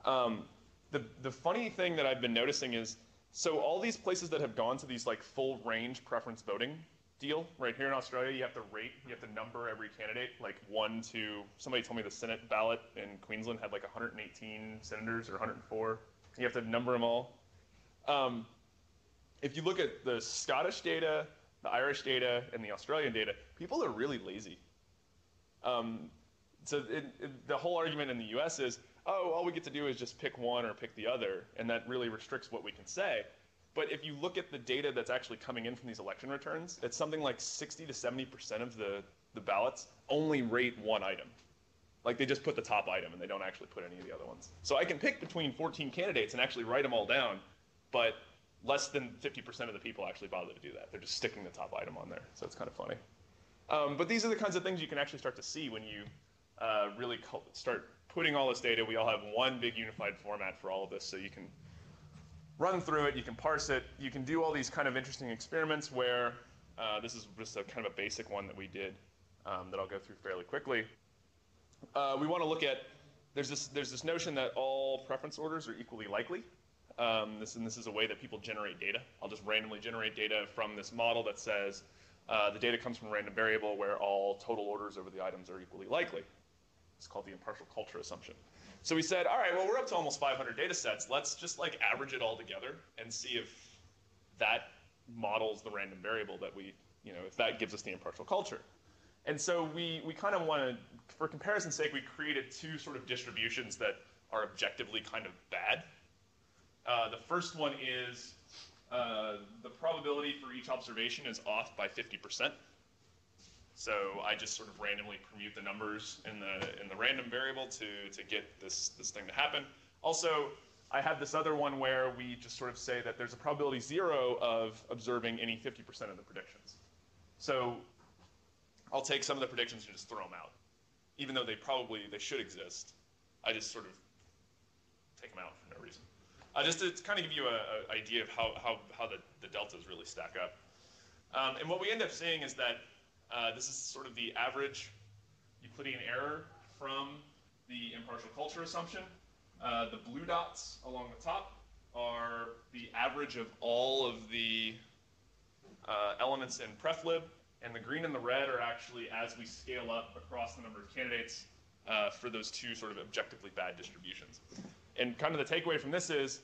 Um, the, the funny thing that I've been noticing is, so all these places that have gone to these like full range preference voting deal. Right here in Australia, you have to rate, you have to number every candidate, like one to, somebody told me the Senate ballot in Queensland had like one hundred eighteen senators or one hundred four. You have to number them all. Um, if you look at the Scottish data, the Irish data, and the Australian data, people are really lazy. Um, so it, it, the whole argument in the U S is, oh, all we get to do is just pick one or pick the other, and that really restricts what we can say. But if you look at the data that's actually coming in from these election returns, it's something like sixty to seventy percent of the, the ballots only rate one item. Like they just put the top item and they don't actually put any of the other ones. So I can pick between fourteen candidates and actually write them all down, but less than fifty percent of the people actually bother to do that. They're just sticking the top item on there. So it's kind of funny. Um, but these are the kinds of things you can actually start to see when you uh, really start putting all this data. We all have one big unified format for all of this, so you can run through it, you can parse it, you can do all these kind of interesting experiments where, uh, this is just a kind of a basic one that we did um, that I'll go through fairly quickly. Uh, we want to look at, there's this, there's this notion that all preference orders are equally likely. Um, this, and this is a way that people generate data. I'll just randomly generate data from this model that says uh, the data comes from a random variable where all total orders over the items are equally likely. It's called the impartial culture assumption. So we said, all right, well, we're up to almost five hundred data sets. Let's just like average it all together and see if that models the random variable that we, you know, if that gives us the impartial culture. And so we, we kind of want to, for comparison's sake, we created two sort of distributions that are objectively kind of bad. Uh, the first one is uh, the probability for each observation is off by fifty percent. So I just sort of randomly permute the numbers in the in the random variable to to get this this thing to happen. Also, I have this other one where we just sort of say that there's a probability zero of observing any fifty percent of the predictions. So I'll take some of the predictions and just throw them out, even though they probably they should exist. I just sort of take them out for no reason. Uh, just to kind of give you an idea of how how how the the deltas really stack up. Um, and what we end up seeing is that. Uh, this is sort of the average Euclidean error from the impartial culture assumption. Uh, the blue dots along the top are the average of all of the uh, elements in Preflib, and the green and the red are actually as we scale up across the number of candidates uh, for those two sort of objectively bad distributions. And kind of the takeaway from this is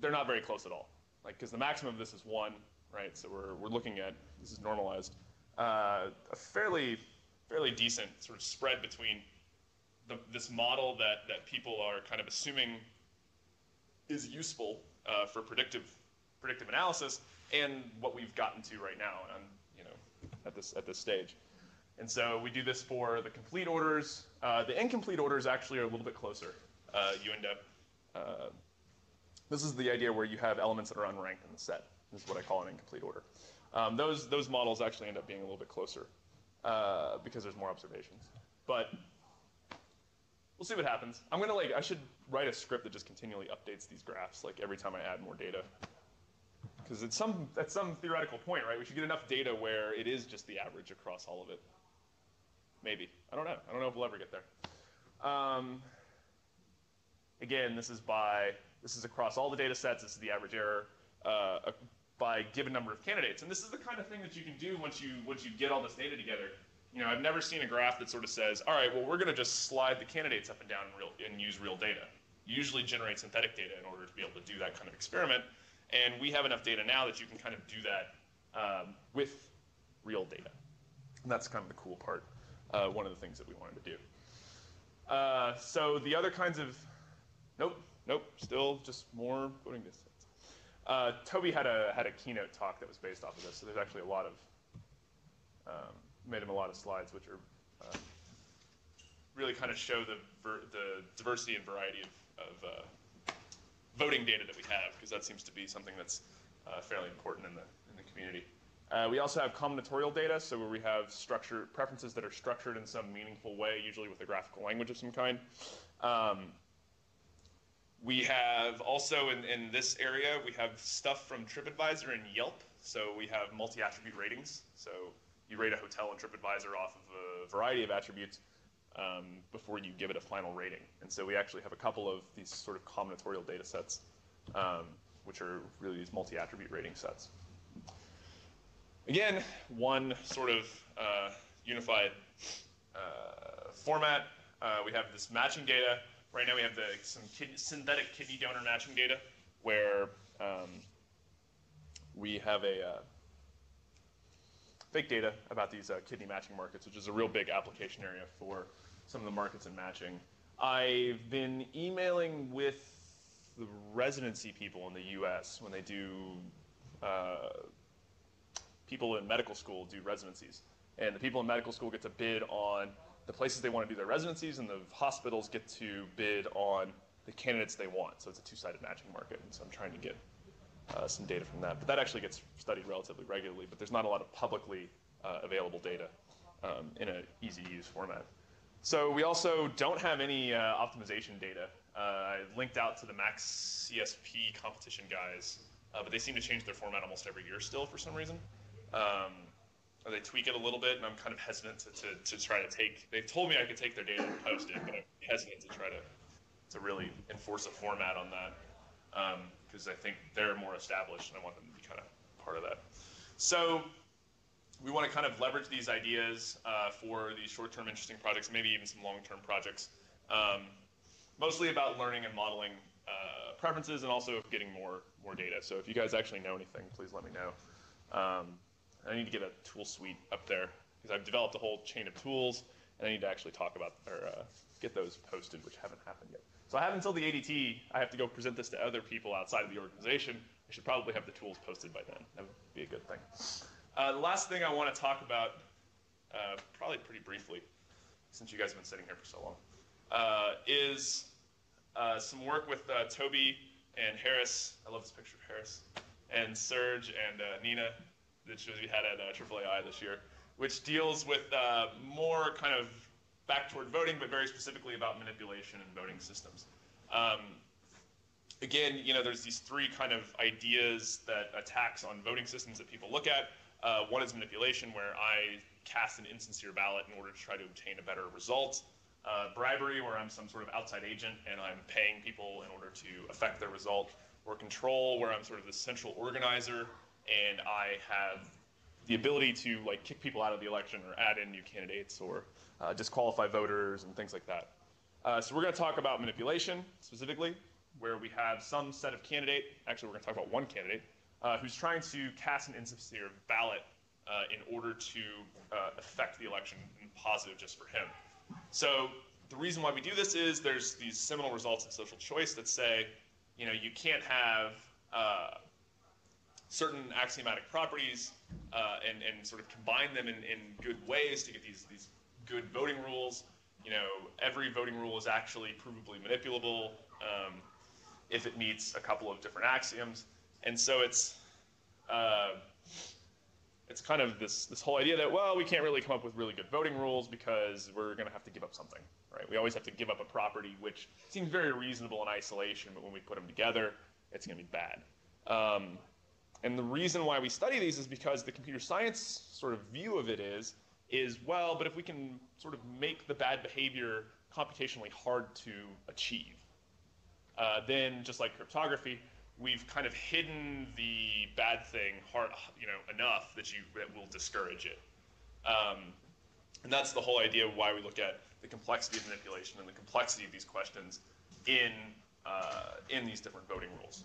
they're not very close at all, like because the maximum of this is one, right? So we're we're looking at this is normalized. Uh, a fairly, fairly decent sort of spread between the, this model that, that people are kind of assuming is useful uh, for predictive, predictive analysis and what we've gotten to right now, and you know, at this at this stage. And so we do this for the complete orders. Uh, the incomplete orders actually are a little bit closer. Uh, you end up. Uh, this is the idea where you have elements that are unranked in the set. This is what I call an incomplete order. Um, those, those models actually end up being a little bit closer uh, because there's more observations. But We'll see what happens. I'm gonna like, I should write a script that just continually updates these graphs, like every time I add more data. Because at some, at some theoretical point, right, we should get enough data where it is just the average across all of it. Maybe, I don't know. I don't know if we'll ever get there. Um, again, this is by, this is across all the data sets, this is the average error uh, by a given number of candidates. And this is the kind of thing that you can do once you, once you get all this data together. You know, I've never seen a graph that sort of says, all right, well, we're going to just slide the candidates up and down real, and use real data. You usually generate synthetic data in order to be able to do that kind of experiment. And we have enough data now that you can kind of do that um, with real data. And that's kind of the cool part, uh, one of the things that we wanted to do. Uh, so the other kinds of, nope, nope, still just more voting distance. Uh, Toby had a, had a keynote talk that was based off of this, so there's actually a lot of, um, made him a lot of slides, which are uh, really kind of show the ver the diversity and variety of, of uh, voting data that we have, because that seems to be something that's uh, fairly important in the in the community. Uh, we also have combinatorial data, so where we have structure preferences that are structured in some meaningful way, usually with a graphical language of some kind. Um, we have also in, in this area we have stuff from TripAdvisor and Yelp, so we have multi-attribute ratings. So you rate a hotel on TripAdvisor off of a variety of attributes um, before you give it a final rating. And so we actually have a couple of these sort of combinatorial data sets, um, which are really these multi-attribute rating sets. Again, one sort of uh, unified uh, format. Uh, we have this matching data. Right now we have the, some kidney, synthetic kidney donor matching data where um, we have a... Uh, fake data about these uh, kidney matching markets, which is a real big application area for some of the markets in matching. I've been emailing with the residency people in the U S when they do, uh, people in medical school do residencies. And the people in medical school get to bid on the places they want to do their residencies, and the hospitals get to bid on the candidates they want. So it's a two-sided matching market, and so I'm trying to get Uh, some data from that, but that actually gets studied relatively regularly, but there's not a lot of publicly uh, available data um, in an easy-to-use format. So we also don't have any uh, optimization data. Uh, I linked out to the Max C S P competition guys, uh, but they seem to change their format almost every year still for some reason. Um, or they tweak it a little bit, and I'm kind of hesitant to, to, to try to take, they've told me I could take their data and post it, but I'm hesitant to try to, to really enforce a format on that. Because um, I think they're more established, and I want them to be kind of part of that. So we want to kind of leverage these ideas uh, for these short-term interesting projects, maybe even some long-term projects, um, mostly about learning and modeling uh, preferences and also getting more, more data. So if you guys actually know anything, please let me know. Um, I need to get a tool suite up there, because I've developed a whole chain of tools, and I need to actually talk about or uh, get those posted, which haven't happened yet. So I have until the A D T, I have to go present this to other people outside of the organization. I should probably have the tools posted by then. That would be a good thing. Uh, the last thing I want to talk about, uh, probably pretty briefly, since you guys have been sitting here for so long, uh, is uh, some work with uh, Toby and Harris. I love this picture of Harris. And Serge and uh, Nina that we had at uh, triple A I this year, which deals with uh, more kind of back toward voting, but very specifically about manipulation and voting systems. Um, again, you know, there's these three kind of ideas that attacks on voting systems that people look at. Uh, one is manipulation, where I cast an insincere ballot in order to try to obtain a better result. Uh, bribery, where I'm some sort of outside agent and I'm paying people in order to affect their result. Or control, where I'm sort of the central organizer and I have the ability to like kick people out of the election or add in new candidates or uh, disqualify voters and things like that. Uh, so we're going to talk about manipulation specifically, where we have some set of candidate, actually we're going to talk about one candidate, uh, who's trying to cast an insincere ballot uh, in order to uh, affect the election in positive just for him. So the reason why we do this is there's these seminal results in social choice that say, you know, you can't have uh, certain axiomatic properties uh, and, and sort of combine them in, in good ways to get these, these good voting rules. You know, every voting rule is actually provably manipulable um, if it meets a couple of different axioms. And so it's, uh, it's kind of this this whole idea that, well, we can't really come up with really good voting rules because we're going to have to give up something, right? We always have to give up a property, which seems very reasonable in isolation, but when we put them together, it's going to be bad. Um, and the reason why we study these is because the computer science sort of view of it is, is, well, but if we can sort of make the bad behavior computationally hard to achieve, uh, then just like cryptography, we've kind of hidden the bad thing hard, you know, enough that you that will discourage it. Um, and that's the whole idea of why we look at the complexity of manipulation and the complexity of these questions in uh, in these different voting rules.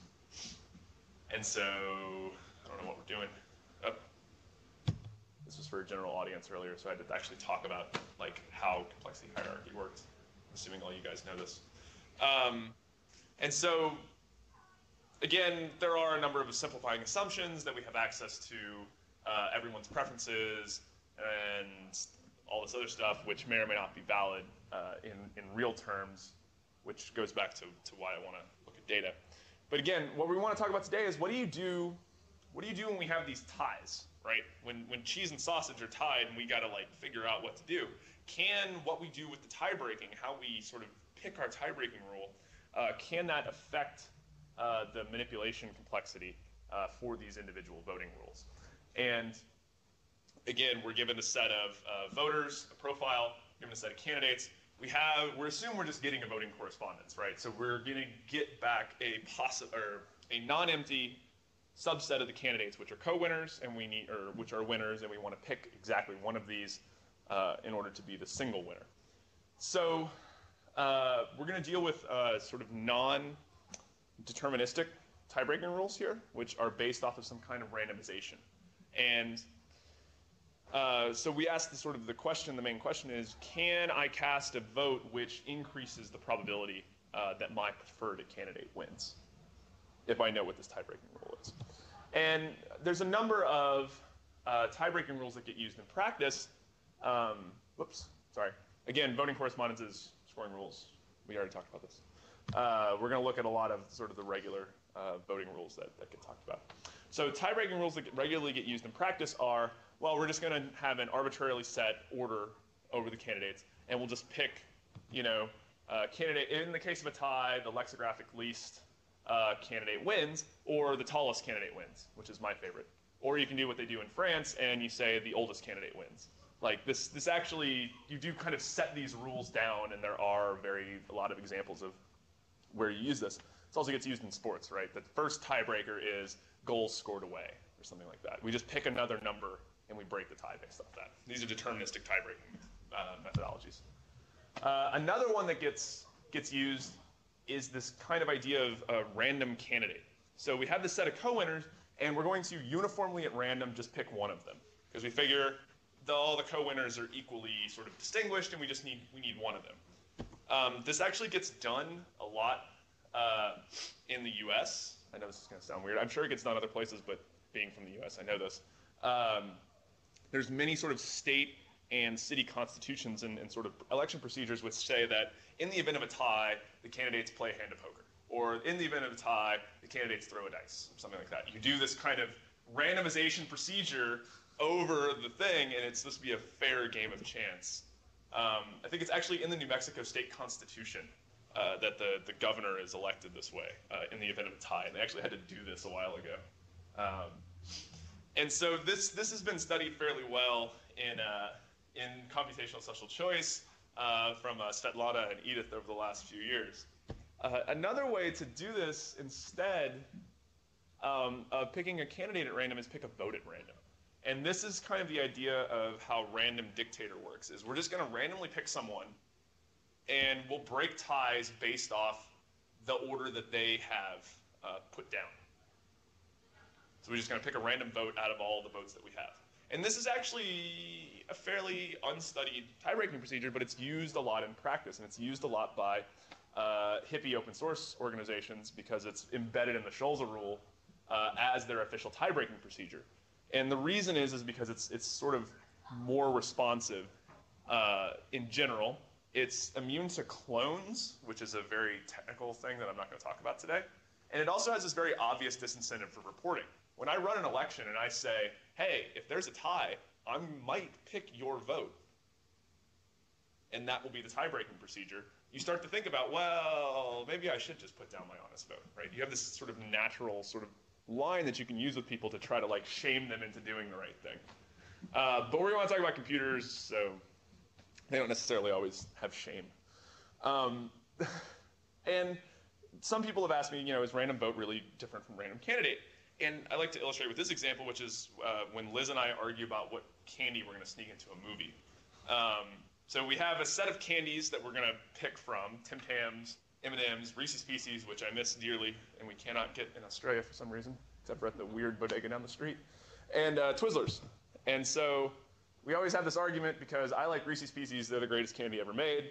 And so, I don't know what we're doing. Oh, this was for a general audience earlier, so I had to actually talk about like how complexity hierarchy works. I'm assuming all you guys know this. Um, and so, again, there are a number of simplifying assumptions that we have access to uh, everyone's preferences and all this other stuff, which may or may not be valid uh, in, in real terms, which goes back to, to why I want to look at data. But again, what we want to talk about today is what do you do, what do you do when we have these ties, right? When, when cheese and sausage are tied and we got to like figure out what to do. Can what we do with the tie breaking, how we sort of pick our tie breaking rule, uh, can that affect Uh, the manipulation complexity uh, for these individual voting rules? And again, we're given a set of uh, voters, a profile, given a set of candidates. We have, we assume we're just getting a voting correspondence, right? So we're going to get back a possible or a non-empty subset of the candidates, which are co-winners, and we need, or which are winners, and we want to pick exactly one of these uh, in order to be the single winner. So uh, we're going to deal with uh, sort of non. deterministic tie-breaking rules here, which are based off of some kind of randomization. And uh, so we asked the sort of the question, the main question is, can I cast a vote which increases the probability uh, that my preferred candidate wins, if I know what this tie-breaking rule is? And there's a number of uh, tie-breaking rules that get used in practice. Um, whoops, sorry. Again, voting correspondences, scoring rules. We already talked about this. Uh, we're going to look at a lot of sort of the regular uh, voting rules that, that get talked about. So tie-breaking rules that get regularly get used in practice are, well, we're just going to have an arbitrarily set order over the candidates, and we'll just pick, you know, uh, candidate. In the case of a tie, the lexicographic least uh, candidate wins, or the tallest candidate wins, which is my favorite. Or you can do what they do in France, and you say the oldest candidate wins. Like this, this actually, you do kind of set these rules down, and there are very a lot of examples of where you use this. It also gets used in sports, right? The first tiebreaker is goals scored away or something like that. We just pick another number and we break the tie based off that. These are deterministic tie-breaking uh, methodologies. Uh, another one that gets gets used is this kind of idea of a random candidate. So we have this set of co-winners, and we're going to uniformly at random just pick one of them because we figure the, all the co-winners are equally sort of distinguished, and we just need we need one of them. Um, this actually gets done a lot uh, in the U S I know this is going to sound weird. I'm sure it gets done other places, but being from the U S, I know this. Um, there's many sort of state and city constitutions and, and sort of election procedures which say that in the event of a tie, the candidates play a hand of poker. Or in the event of a tie, the candidates throw a dice, or something like that. You do this kind of randomization procedure over the thing, and it's supposed to be a fair game of chance. Um, I think it's actually in the New Mexico state constitution uh, that the, the governor is elected this way uh, in the event of a tie. And they actually had to do this a while ago. Um, and so this this has been studied fairly well in uh, in computational social choice uh, from uh, Svetlana and Edith over the last few years. Uh, another way to do this instead um, of picking a candidate at random is pick a vote at random. And this is kind of the idea of how random dictator works, is we're just going to randomly pick someone, and we'll break ties based off the order that they have uh, put down. So we're just going to pick a random vote out of all the votes that we have. And this is actually a fairly unstudied tie-breaking procedure, but it's used a lot in practice, and it's used a lot by uh, hippie open source organizations because it's embedded in the Schulze rule uh, as their official tie-breaking procedure. And the reason is is because it's it's sort of more responsive uh, in general. It's immune to clones, which is a very technical thing that I'm not going to talk about today. And it also has this very obvious disincentive for reporting. When I run an election and I say, hey, if there's a tie, I might pick your vote, and that will be the tie-breaking procedure, you start to think about, well, maybe I should just put down my honest vote, right? You have this sort of natural sort of line that you can use with people to try to like shame them into doing the right thing. Uh, but we want to talk about computers, so they don't necessarily always have shame. Um, and some people have asked me, you know, is random vote really different from random candidate? And I like to illustrate with this example, which is uh, when Liz and I argue about what candy we're going to sneak into a movie. Um, so we have a set of candies that we're going to pick from: Tim Tams, M and M's, Reese's Pieces, which I miss dearly and we cannot get in Australia for some reason, except for at the weird bodega down the street, and uh, Twizzlers. And so we always have this argument because I like Reese's Pieces, they're the greatest candy ever made,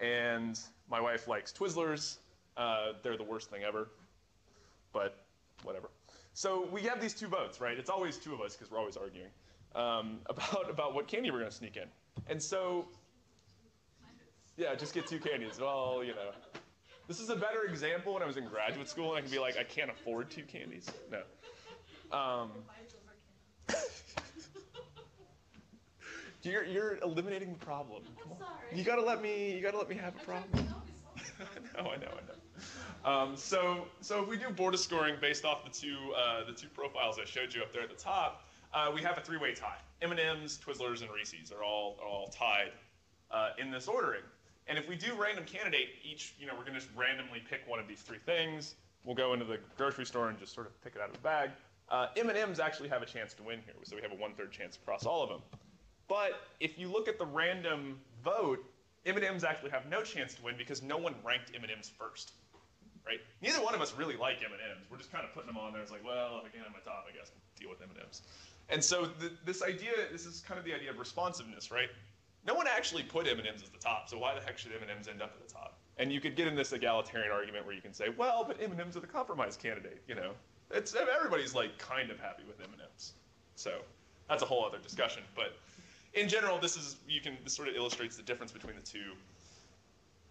and my wife likes Twizzlers, uh, they're the worst thing ever, but whatever. So we have these two votes, right? It's always two of us because we're always arguing um, about, about what candy we're going to sneak in. And so, yeah, just get two candies. Well, you know. This is a better example when I was in graduate school and I can be like, I can't afford two candies. No. Um, you're, you're eliminating the problem. Come on. You gotta let me, you gotta let me have a problem. I know, I know, I know. Um, so, so if we do border scoring based off the two, uh, the two profiles I showed you up there at the top, uh, we have a three-way tie. M and M's, Twizzlers, and Reese's are all, are all tied uh, in this ordering. And if we do random candidate, each, you know, we're going to just randomly pick one of these three things. We'll go into the grocery store and just sort of pick it out of the bag. Uh, M and M's actually have a chance to win here, so we have a one-third chance across all of them. But if you look at the random vote, M and M's actually have no chance to win because no one ranked M and M's first, right? Neither one of us really like M and M's. We're just kind of putting them on there. It's like, well, if I can't have my top, I guess I'll deal with M and M's. And so th this idea, this is kind of the idea of responsiveness, right? No one actually put M and M's as the top, so why the heck should M and M's end up at the top? And you could get in this egalitarian argument where you can say, well, but M and M's are the compromise candidate, you know? It's, everybody's like kind of happy with M and M's. So that's a whole other discussion, but in general, this is, you can, this sort of illustrates the difference between the two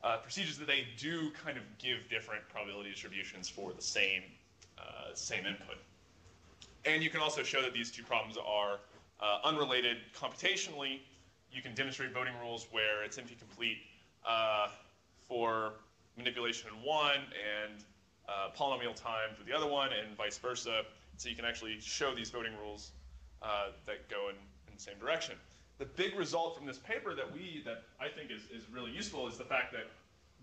uh, procedures, that they do kind of give different probability distributions for the same, uh, same input. And you can also show that these two problems are uh, unrelated computationally. You can demonstrate voting rules where it's M P complete uh, for manipulation in one and uh, polynomial time for the other one, and vice versa. So you can actually show these voting rules uh, that go in, in the same direction. The big result from this paper that we, that I think is, is really useful, is the fact that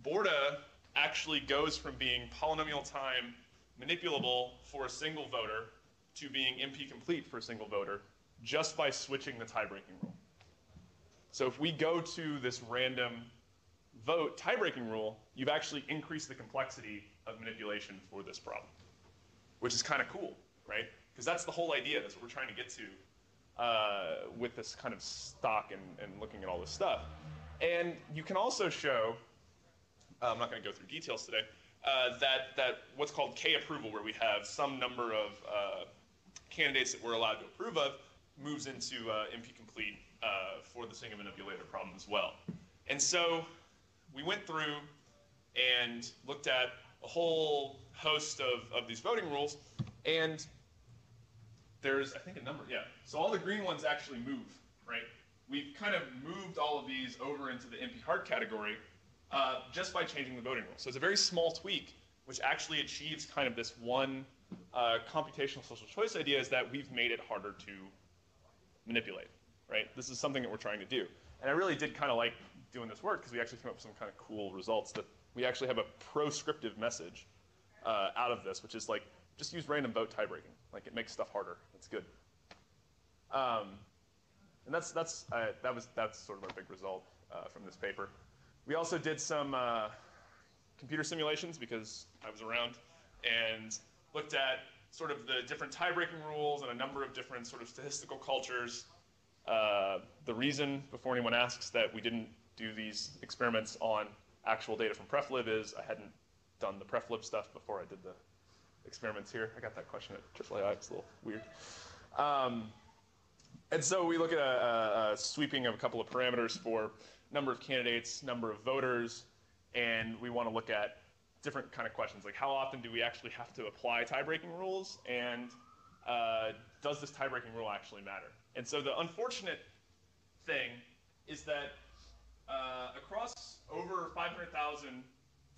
Borda actually goes from being polynomial time manipulable for a single voter to being M P complete for a single voter just by switching the tie-breaking rule. So if we go to this random vote tie-breaking rule, you've actually increased the complexity of manipulation for this problem, which is kind of cool, right? Because that's the whole idea. That's what we're trying to get to Uh, with this kind of stock and, and looking at all this stuff. And you can also show, uh, I'm not going to go through details today, uh, that, that what's called K approval, where we have some number of uh, candidates that we're allowed to approve of, moves into uh, M P complete uh, for the single manipulator problem as well. And so we went through and looked at a whole host of, of these voting rules, and there's, I think, a number, yeah. So all the green ones actually move, right? We've kind of moved all of these over into the M P hard category uh, just by changing the voting rule. So it's a very small tweak, which actually achieves kind of this one uh, computational social choice idea, is that we've made it harder to manipulate, right? This is something that we're trying to do. And I really did kind of like doing this work because we actually came up with some kind of cool results, that we actually have a proscriptive message uh, out of this, which is like, just use random vote tie-breaking. Like, it makes stuff harder. It's good. Um, and that's that's uh, that was that's sort of our big result uh, from this paper. We also did some uh, computer simulations because I was around, and looked at sort of the different tie-breaking rules and a number of different sort of statistical cultures. Uh, the reason, before anyone asks, that we didn't do these experiments on actual data from Preflib is I hadn't done the Preflib stuff before I did the experiments here. I got that question at triple A I. It's a little weird. Um, and so we look at a, a, a sweeping of a couple of parameters for number of candidates, number of voters, and we want to look at different kind of questions, like how often do we actually have to apply tie-breaking rules, and uh, does this tie-breaking rule actually matter? And so the unfortunate thing is that uh, across over five hundred thousand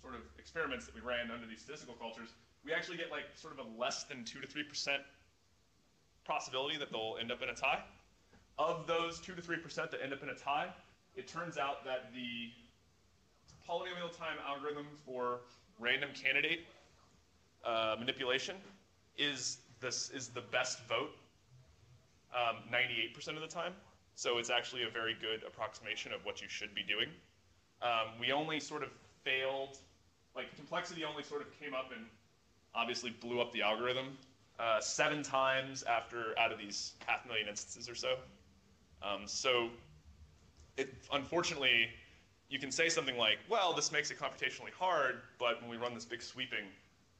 sort of experiments that we ran under these statistical cultures, we actually get like sort of a less than two to three percent possibility that they'll end up in a tie. Of those two to three percent that end up in a tie, it turns out that the polynomial time algorithm for random candidate uh, manipulation is this is the best vote um, ninety-eight percent of the time. So it's actually a very good approximation of what you should be doing. Um, we only sort of failed, like complexity only sort of came up and obviously blew up the algorithm uh, seven times after out of these half million instances or so. Um, so it, unfortunately, you can say something like, well, this makes it computationally hard, but when we run this big sweeping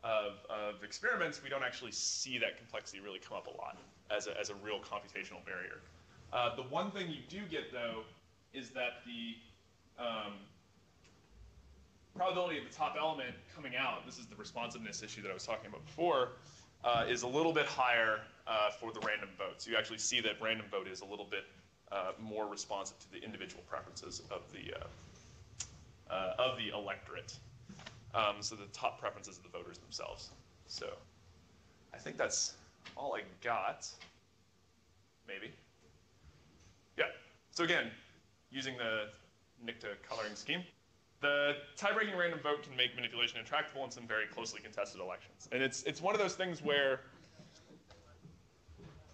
of, of experiments, we don't actually see that complexity really come up a lot as a, as a real computational barrier. Uh, the one thing you do get, though, is that the um, probability of the top element coming out, this is the responsiveness issue that I was talking about before, uh, is a little bit higher uh, for the random vote. So you actually see that random vote is a little bit uh, more responsive to the individual preferences of the, uh, uh, of the electorate. Um, so the top preferences of the voters themselves. So I think that's all I got, maybe. Yeah, so again, using the N I C T A coloring scheme, the tie-breaking random vote can make manipulation intractable in some very closely contested elections. And it's, it's one of those things where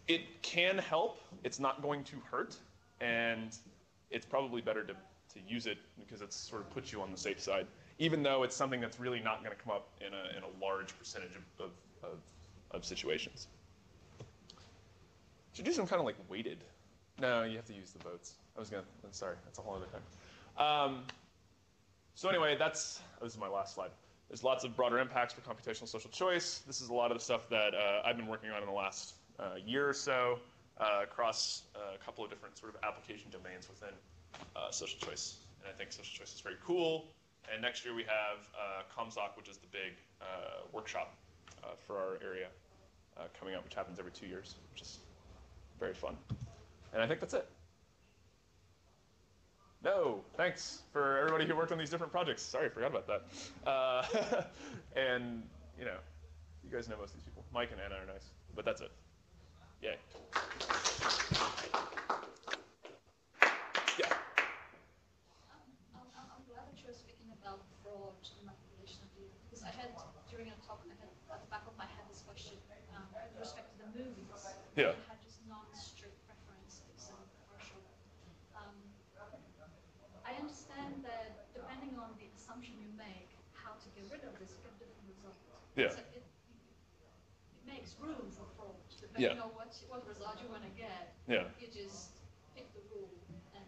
it can help, it's not going to hurt, and it's probably better to, to use it because it sort of puts you on the safe side, even though it's something that's really not going to come up in a, in a large percentage of, of, of, of situations. Should do some kind of like weighted. No, you have to use the votes. I was gonna, I'm sorry, that's a whole other thing. Um, so anyway, that's, oh, this is my last slide. There's lots of broader impacts for computational social choice. This is a lot of the stuff that uh, I've been working on in the last uh, year or so uh, across a couple of different sort of application domains within uh, social choice. And I think social choice is very cool. And next year we have uh, Comsoc, which is the big uh, workshop uh, for our area uh, coming up, which happens every two years, which is very fun. And I think that's it. No, thanks for everybody who worked on these different projects. Sorry, I forgot about that. Uh, and, you know, you guys know most of these people. Mike and Anna are nice, but that's it. Yay. Yeah. Um, I'm glad that you were speaking about fraud and manipulation of you, because I had, during your talk, I had at the back of my head this question um, with respect to the movies. Yeah. I had just non-strict preferences and partial. Um, I understand that depending on the assumption you make, how to get rid of this, you get different results. Yeah. So it, it makes room for fraud. Depending yeah. on what, what result you want to get, yeah. you just pick the rule. And,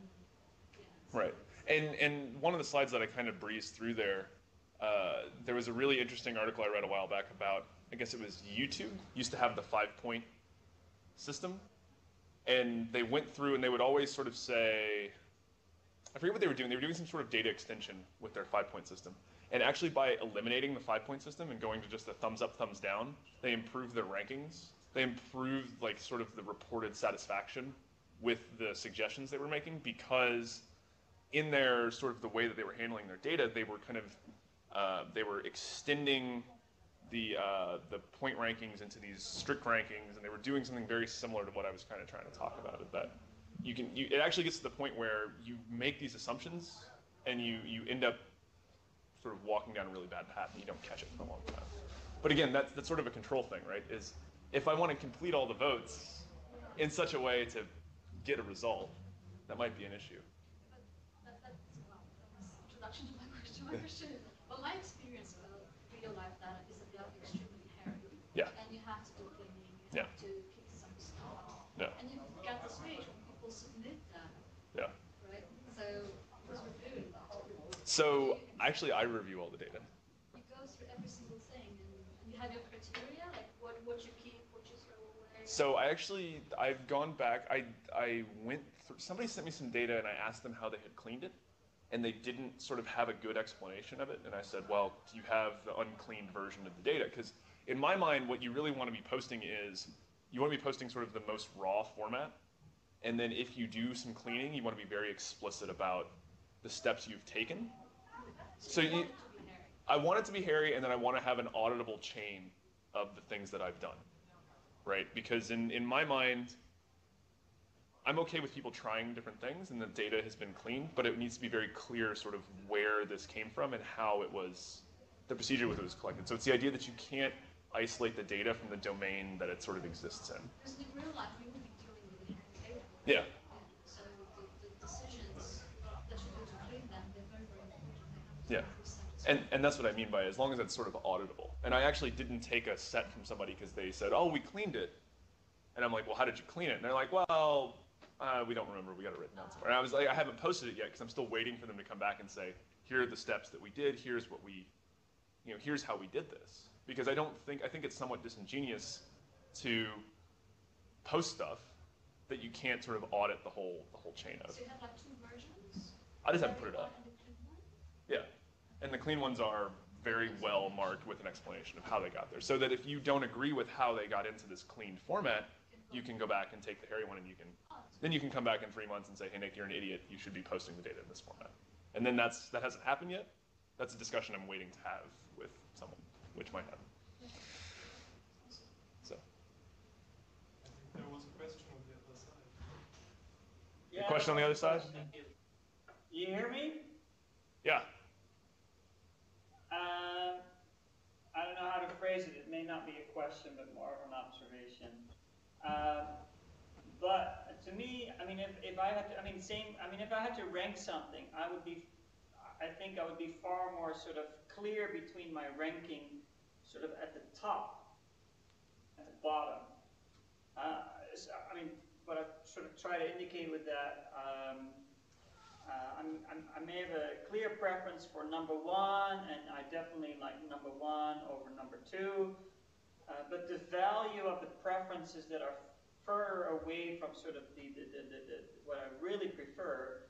yeah, so. Right. And, and one of the slides that I kind of breezed through there, uh, there was a really interesting article I read a while back about, I guess it was YouTube, used to have the five-point system. And they went through and they would always sort of say, I forget what they were doing. They were doing some sort of data extension with their five-point system. And actually by eliminating the five-point system and going to just the thumbs up, thumbs down, they improved their rankings. They improved like sort of the reported satisfaction with the suggestions they were making because in their sort of the way that they were handling their data, they were kind of, uh, they were extending the uh, the point rankings into these strict rankings, and they were doing something very similar to what I was kind of trying to talk about. That you can, you, it actually gets to the point where you make these assumptions, and you you end up sort of walking down a really bad path, and you don't catch it for a long time. But again, that's that's sort of a control thing, right? Is if I want to complete all the votes in such a way to get a result, that might be an issue. But that, that's well, that was an introduction to my question. My question, well, my experience with real life data is that they are extremely hairy. Yeah. And you have to do cleaning, you yeah. have to kick some stuff. Yeah. And you get this stage when people submit that. Yeah. Right? So who's reviewing that? So you, actually I review all the data. You go through every single thing and, and you have your criteria, like what, what you keep, what you throw away. So I actually I've gone back, I I went through somebody sent me some data and I asked them how they had cleaned it. And they didn't sort of have a good explanation of it. And I said, well, do you have the uncleaned version of the data? Because in my mind, what you really want to be posting is you want to be posting sort of the most raw format. And then if you do some cleaning, you want to be very explicit about the steps you've taken. So you, I want it to be hairy, and then I want to have an auditable chain of the things that I've done, right? Because in, in my mind, I'm okay with people trying different things, and the data has been cleaned, but it needs to be very clear sort of where this came from and how it was, the procedure with it was collected. So it's the idea that you can't isolate the data from the domain that it sort of exists in. Because in real life, you would be dealing with different data. Yeah. So the, the decisions that you do to clean them, they're very, very important. Yeah. And, and that's what I mean by it, as long as it's sort of auditable. And I actually didn't take a set from somebody because they said, oh, we cleaned it. And I'm like, well, how did you clean it? And they're like, well, uh, we don't remember. We got it written down somewhere. And I was like, I haven't posted it yet because I'm still waiting for them to come back and say, here are the steps that we did. Here's what we, you know, here's how we did this. Because I don't think, I think it's somewhat disingenuous to post stuff that you can't sort of audit the whole, the whole chain of. So you have like two versions? I just haven't put it up. Yeah. And the clean ones are very well marked with an explanation of how they got there. So that if you don't agree with how they got into this clean format, you can go back and take the hairy one and you can, then you can come back in three months and say, hey, Nick, you're an idiot. You should be posting the data in this format. And then that's, that hasn't happened yet. That's a discussion I'm waiting to have with someone, which might happen. So. There was a question on the other side. Yeah, a question on the other side? You hear me? Yeah. Uh, I don't know how to phrase it. It may not be a question, but more of an observation. Uh, but to me, I mean, if, if I had to, I mean, same, I mean, if I had to rank something, I would be, I think I would be far more sort of clear between my ranking sort of at the top, at the bottom. Uh, so, I mean, what I sort of try to indicate with that, um, Uh, I'm, I'm, I may have a clear preference for number one, and I definitely like number one over number two. Uh, but the value of the preferences that are further away from sort of the, the, the, the, the what I really prefer,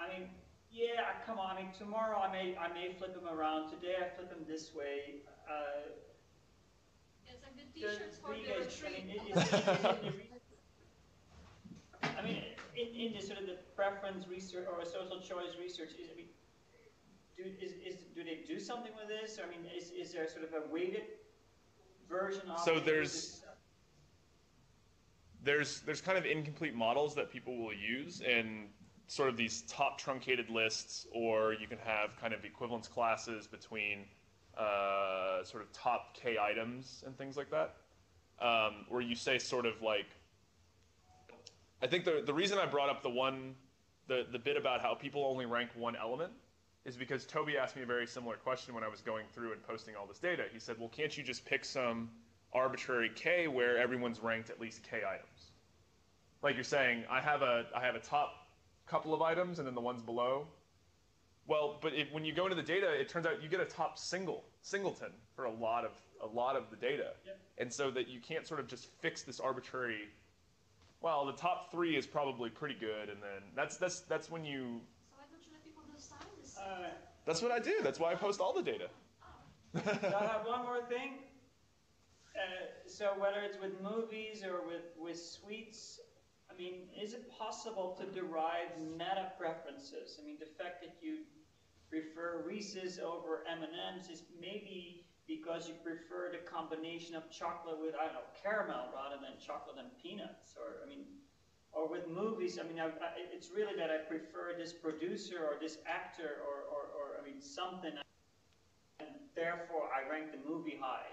I mean, yeah, come on. I mean, tomorrow I may I may flip them around. Today I flip them this way. Uh, it's like the T-shirts for the retreat. I mean, in, in the sort of the preference research or social choice research, is, I mean, do, is, is, do they do something with this? I mean, is, is there sort of a weighted version of so there's there's there's kind of incomplete models that people will use in sort of these top truncated lists, or you can have kind of equivalence classes between uh, sort of top K items and things like that, um, where you say sort of like. I think the, the reason I brought up the one, the, the bit about how people only rank one element is because Toby asked me a very similar question when I was going through and posting all this data. He said, well, can't you just pick some arbitrary K where everyone's ranked at least K items? Like you're saying, I have a, I have a top couple of items and then the ones below. Well, but it, when you go into the data, it turns out you get a top single, singleton for a lot of, a lot of the data. Yep. And so that you can't sort of just fix this arbitrary well, the top three is probably pretty good, and then that's that's that's when you. So why don't you let people decide this? Uh, that's what I do. That's why I post all the data. Oh. So I have one more thing. Uh, so whether it's with movies or with with sweets, I mean, is it possible to derive meta preferences? I mean, the fact that you prefer Reese's over M and M's is maybe because you prefer the combination of chocolate with, I don't know, caramel rather than chocolate and peanuts, or, I mean, or with movies, I mean, I, I, it's really that I prefer this producer or this actor or, or, or, I mean, something, and therefore I rank the movie high.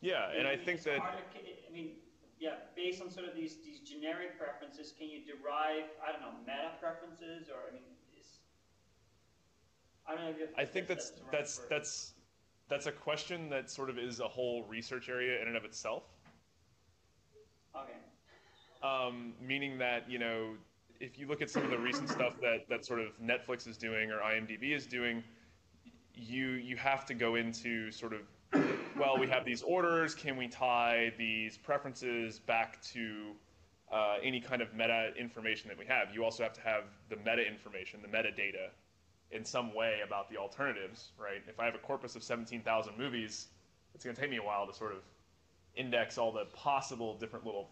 Yeah, and, and I, mean, I think that... To, I mean, yeah, based on sort of these, these generic preferences, can you derive, I don't know, meta preferences, or, I mean, I, don't know if I think that's that's that's, that's that's a question that sort of is a whole research area in and of itself. Okay. Um, meaning that, you know, if you look at some of the recent stuff that that sort of Netflix is doing or I M D B is doing, you you have to go into sort of, well, we have these orders. Can we tie these preferences back to uh, any kind of meta information that we have? You also have to have the meta information, the metadata, in some way about the alternatives, right? If I have a corpus of seventeen thousand movies, it's gonna take me a while to sort of index all the possible different little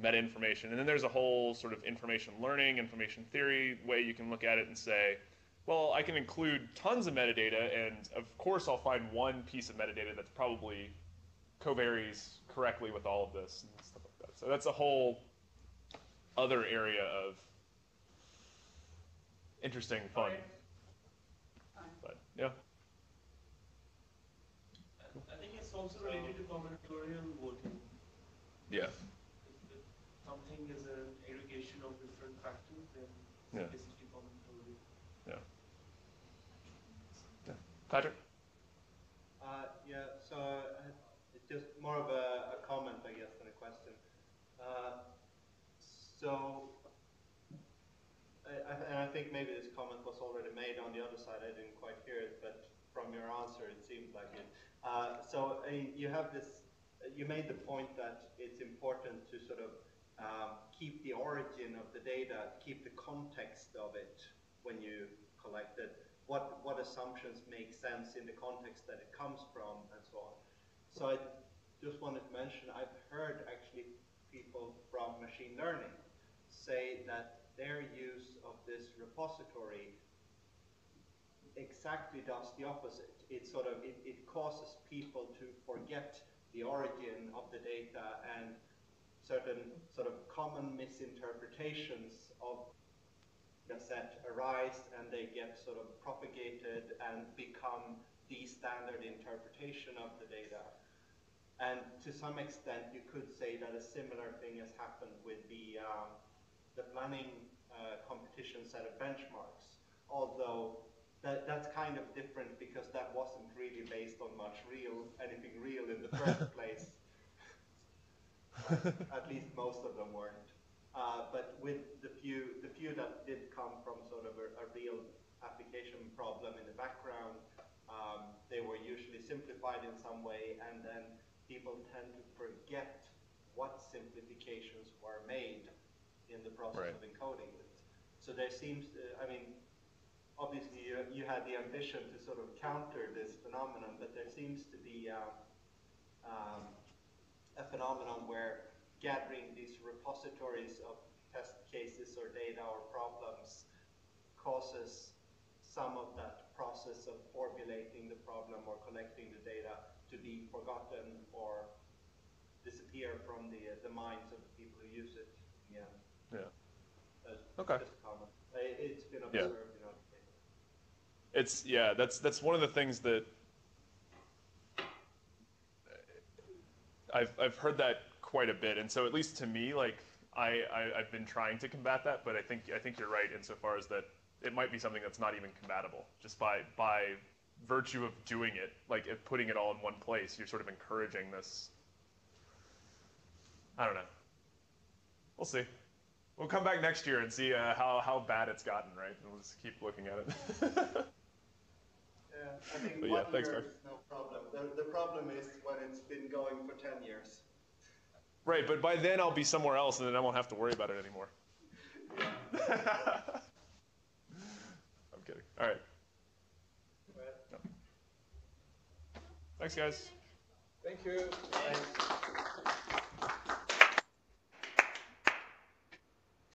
meta information. And then there's a whole sort of information learning, information theory way you can look at it and say, well, I can include tons of metadata, and of course I'll find one piece of metadata that's probably covaries correctly with all of this and stuff like that. So that's a whole other area of interesting fun. Okay. But yeah. Cool. I think it's also related to combinatorial voting. Yeah. If something is an aggregation of different factors, then it's yeah. basically combinatorial. Yeah. Yeah. Patrick? Uh, yeah, so uh, it's just more of a, a comment, I guess, than a question. Uh, so, I, I, and I think maybe this comment was already made on the other side, I didn't quite hear it, but from your answer it seemed like it. Uh, so uh, you have this, you made the point that it's important to sort of um, keep the origin of the data, keep the context of it when you collect it, what, what assumptions make sense in the context that it comes from and so on. So I just wanted to mention, I've heard actually people from machine learning say that their use of this repository exactly does the opposite. It sort of, it, it causes people to forget the origin of the data and certain sort of common misinterpretations of the set arise, and they get sort of propagated and become the standard interpretation of the data. And to some extent, you could say that a similar thing has happened with the um, the planning uh, competition set of benchmarks, although that, that's kind of different because that wasn't really based on much real, anything real in the first place. At least most of them weren't. Uh, but with the few, the few that did come from sort of a, a real application problem in the background, um, they were usually simplified in some way, and then people tend to forget what simplifications were made in the process right. of encoding it. So there seems, uh, I mean, obviously you, you had the ambition to sort of counter this phenomenon, but there seems to be um, um, a phenomenon where gathering these repositories of test cases or data or problems causes some of that process of formulating the problem or collecting the data to be forgotten or disappear from the, uh, the minds of the people who use it. Yeah. Yeah. That's okay. Just common. It's been observed. Yeah. You know, it's yeah. That's that's one of the things that I've I've heard that quite a bit, and so at least to me, like I, I I've been trying to combat that, but I think I think you're right insofar as that it might be something that's not even combatable just by by virtue of doing it, like if putting it all in one place, you're sort of encouraging this. I don't know. We'll see. We'll come back next year and see uh, how, how bad it's gotten, right? And we'll just keep looking at it. Yeah, I think but one yeah, thanks, year Mark. Is no problem. The, the problem is when it's been going for ten years. Right, but by then I'll be somewhere else and then I won't have to worry about it anymore. I'm kidding. All right. No. Thanks, guys. Thank you. Thanks.